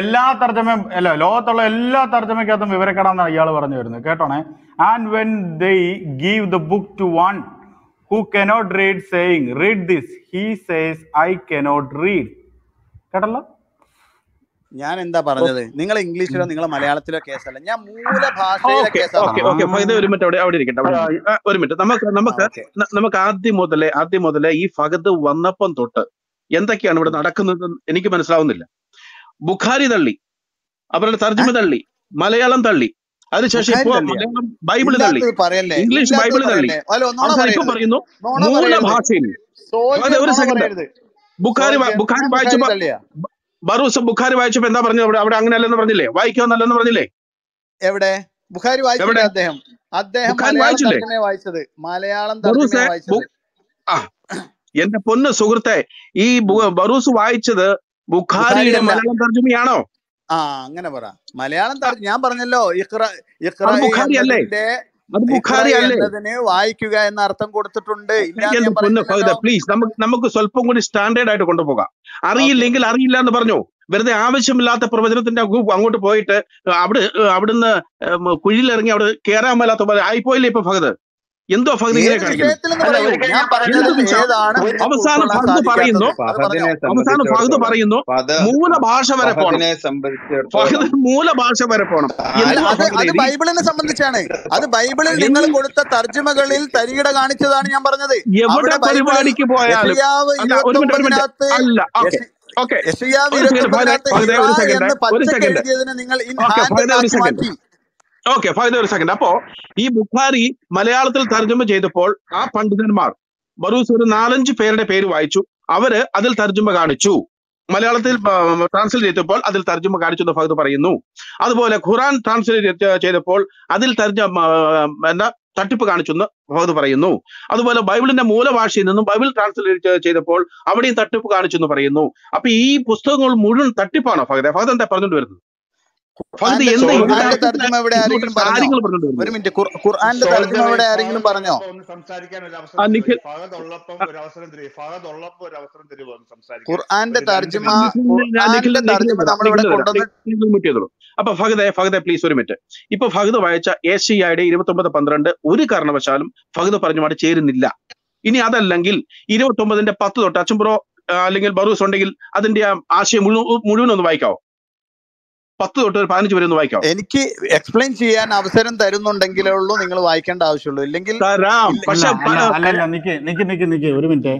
എല്ലാ തർജ്ജമയും അല്ല, ലോകത്തുള്ള എല്ലാ തർജ്ജമയ്ക്കകത്തും വിവരക്കേടാന്നാണ് ഇയാൾ പറഞ്ഞു വരുന്നത്. കേട്ടോണേ. And when they give the book to one who cannot read saying read this he says I cannot read. കേട്ടല്ലോ ഞാൻ എന്താ പറഞ്ഞത്? നിങ്ങൾ ഇംഗ്ലീഷിലോ നിങ്ങളെ മലയാളത്തിലോ കേസല്ല, ഞാൻ മൂലഭാഷയിലെ കേസാണ്. ഒരു മിനിറ്റ്, നമുക്ക് നമുക്ക് നമുക്ക് ആദ്യം മുതലേ ആദ്യം മുതലേ ഈ ഫഹദ് വന്നപ്പം തൊട്ട് എന്തൊക്കെയാണ് ഇവിടെ നടക്കുന്നത് എനിക്ക് മനസ്സിലാവുന്നില്ല. ബുഖാരി തള്ളി, അവരുടെ തർജ്ജിമ തള്ളി, മലയാളം തള്ളി, അതിനുശേഷം ഇപ്പോൾ മലയാളം ബൈബിൾ തള്ളി, ഇംഗ്ലീഷ് ബൈബിൾ തള്ളി. ഇപ്പൊ പറയുന്നു മൂലഭാഷയിൽ. ഒരു സെക്കൻഡ്, ബുഖാരി ബുഖാരി വായിച്ചപ്പോ ബറൂസ് ബുഖാരി വായിച്ചപ്പോ എന്താ പറഞ്ഞത്? അവിടെ അവിടെ അങ്ങനെയല്ലെന്ന് പറഞ്ഞില്ലേ? വായിക്കാൻ നല്ലെന്ന് പറഞ്ഞില്ലേ? എവിടെ ബുഖാരി വായിച്ചത്? അദ്ദേഹം അദ്ദേഹം വായിച്ചത് മലയാളം തർജ്ജിമ വായിച്ചത്. ആ എന്റെ പൊന്ന് സുഹൃത്തെ, ഈ ബറൂസ് വായിച്ചത് ബുഖാരിയുടെ മലയാളം തർജ്ജമയാണോ? ആ അങ്ങനെ പറ. മലയാളം ഞാൻ പറഞ്ഞല്ലോ, ഇഖ്റ ഇഖ്റ എന്നതിന്റെ എന്നതിന് വായിക്കുക എന്ന അർത്ഥം കൊടുത്തിട്ടുണ്ട്. പ്ലീസ് നമുക്ക് നമുക്ക് സ്വല്പം കൂടി സ്റ്റാൻഡേർഡ് ആയിട്ട് കൊണ്ടുപോകാം. അറിയില്ലെങ്കിൽ അറിയില്ല എന്ന് പറഞ്ഞു. വെറുതെ ആവശ്യമില്ലാത്ത പ്രവചനത്തിന്റെ അങ്ങോട്ട് പോയിട്ട് അവിടെ അവിടുന്ന് കുഴിയിലിറങ്ങി അവിടെ കയറാൻ മേലാത്ത ആയിപ്പോയില്ലേ ഇപ്പൊ ഫഹദ്? എന്തോ ഫഹദ് ഇങ്ങനെ കാണിക്കുന്നു. അവസാനം ഫഹദ് പറയുന്നു അവസാനം ഫഹദ് പറയുന്നു മൂലഭാഷ വരെ പോകണം, ഫഹദ് മൂലഭാഷ വരെ പോകണം. അത് ബൈബിളിനെ സംബന്ധിച്ചാണ്. അത് ബൈബിളിൽ നിങ്ങൾ കൊടുത്ത തർജ്ജിമകളിൽ തരികിട കാണിച്ചതാണ് ഞാൻ പറഞ്ഞത്. എവിടെ പരിപാടിക്ക് പോയാലും അല്ല ഓക്കെ ഓക്കെ നിങ്ങൾ ഓക്കെ ഫഹദ് ഒരു സെക്കൻഡ്. അപ്പോ ഈ ബുഖാരി മലയാളത്തിൽ തർജ്ജമ ചെയ്തപ്പോൾ ആ പണ്ഡിതന്മാർ ബറൂസ് ഒരു നാലഞ്ച് പേരുടെ പേര് വായിച്ചു, അവര് അതിൽ തർജ്ജമ കാണിച്ചു. മലയാളത്തിൽ ട്രാൻസ്ലേറ്റ് ചെയ്തപ്പോൾ അതിൽ തർജ്ജമ കാണിച്ചെന്ന് ഫഹദ് പറയുന്നു. അതുപോലെ ഖുറാൻ ട്രാൻസ്ലേറ്റ് ചെയ്തപ്പോൾ അതിൽ തർജ്ജമ എന്താ തട്ടിപ്പ് കാണിച്ചെന്ന് ഫഹദ് പറയുന്നു. അതുപോലെ ബൈബിളിന്റെ മൂലഭാഷയിൽ നിന്നും ബൈബിൾ ട്രാൻസ്ലേറ്റ് ചെയ്തപ്പോൾ അവിടെയും തട്ടിപ്പ് കാണിച്ചെന്ന് പറയുന്നു. അപ്പൊ ഈ പുസ്തകങ്ങൾ മുഴുവൻ തട്ടിപ്പാണോ ഫഹദ്? ഫഹദ് എന്താ പറഞ്ഞുകൊണ്ട് വരുന്നത്? അപ്പൊ ഫഹദേ ഫഹദേ പ്ലീസ് ഒരു മിനിറ്റ്. ഇപ്പൊ ഫഹദ് വായിച്ച ഏഷ്യയുടെ ഇരുപത്തി ഒമ്പത് പന്ത്രണ്ട് ഒരു കാരണവശാലും ഫഹദ് പറഞ്ഞുമായിട്ട് ചേരുന്നില്ല. ഇനി അതല്ലെങ്കിൽ ഇരുപത്തി ഒമ്പതിന്റെ പത്ത് തൊട്ട് അച്ചുംപുറോ അല്ലെങ്കിൽ ബറൂസ് ഉണ്ടെങ്കിൽ അതിന്റെ ആശയം മുഴുവൻ ഒന്ന് വായിക്കാവോ? പത്ത് തൊട്ട് ഒരു പതിനഞ്ച് വരെ ഒന്ന് വായിക്കാം. എനിക്ക് എക്സ്പ്ലെയിൻ ചെയ്യാൻ അവസരം തരുന്നുണ്ടെങ്കിലേ ഉള്ളൂ നിങ്ങൾ വായിക്കേണ്ട ആവശ്യമുള്ളൂ, ഇല്ലെങ്കിൽ നിക്ക് നിക്ക് നിക്ക് ഒരു മിനിറ്റ്.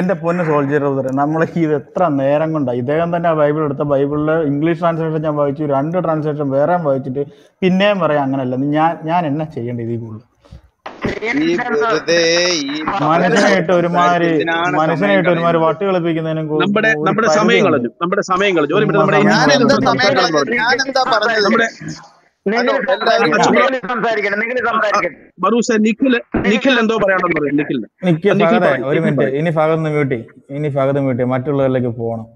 എന്റെ പൊന്ന് സോൾജർ ബ്രദറെ, നമ്മൾ ഇത് എത്ര നേരം കൊണ്ടാണ് ഇദ്ദേഹം തന്നെ ബൈബിൾ എടുത്ത ബൈബിളിൽ ഇംഗ്ലീഷ് ട്രാൻസ്ലേഷൻ ഞാൻ വായിച്ചു, രണ്ട് ട്രാൻസ്ലേഷൻ വേറെ വായിച്ചിട്ട് പിന്നെയും പറയാം അങ്ങനെയല്ല ഞാൻ ഞാൻ എന്നാ ചെയ്യേണ്ട ഇതിൽ കൂടുതൽ? മനുഷ്യനായിട്ട് ഒരുമാതിരി മനുഷ്യനായിട്ട് ഒരുമാതിരി വട്ട് കളിപ്പിക്കുന്നതിനും ഒരു മിനിറ്റ്. ഇനി ഫഹദ് മ്യൂട്ടി ഇനി ഫഹദ് മ്യൂട്ടി മറ്റുള്ളവരിലേക്ക് പോകണം.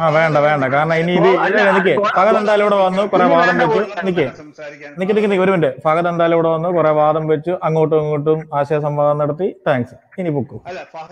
ആ വേണ്ട വേണ്ട, കാരണം ഇനി ഇത് എനിക്ക് ഫഹദ് എന്തായാലും ഇവിടെ വന്നു കുറെ വാദം വെച്ചു. നിക്ക് നിക്ക് നിക്ക് നിക്ക് ഒരു മിനിറ്റ്. ഫഹദ് എന്തായാലും ഇവിടെ വന്നു കുറെ വാദം വെച്ചു, അങ്ങോട്ടും ഇങ്ങോട്ടും ആശയസംവാദം നടത്തി. താങ്ക്സ്. ഇനി പൊക്കൂ.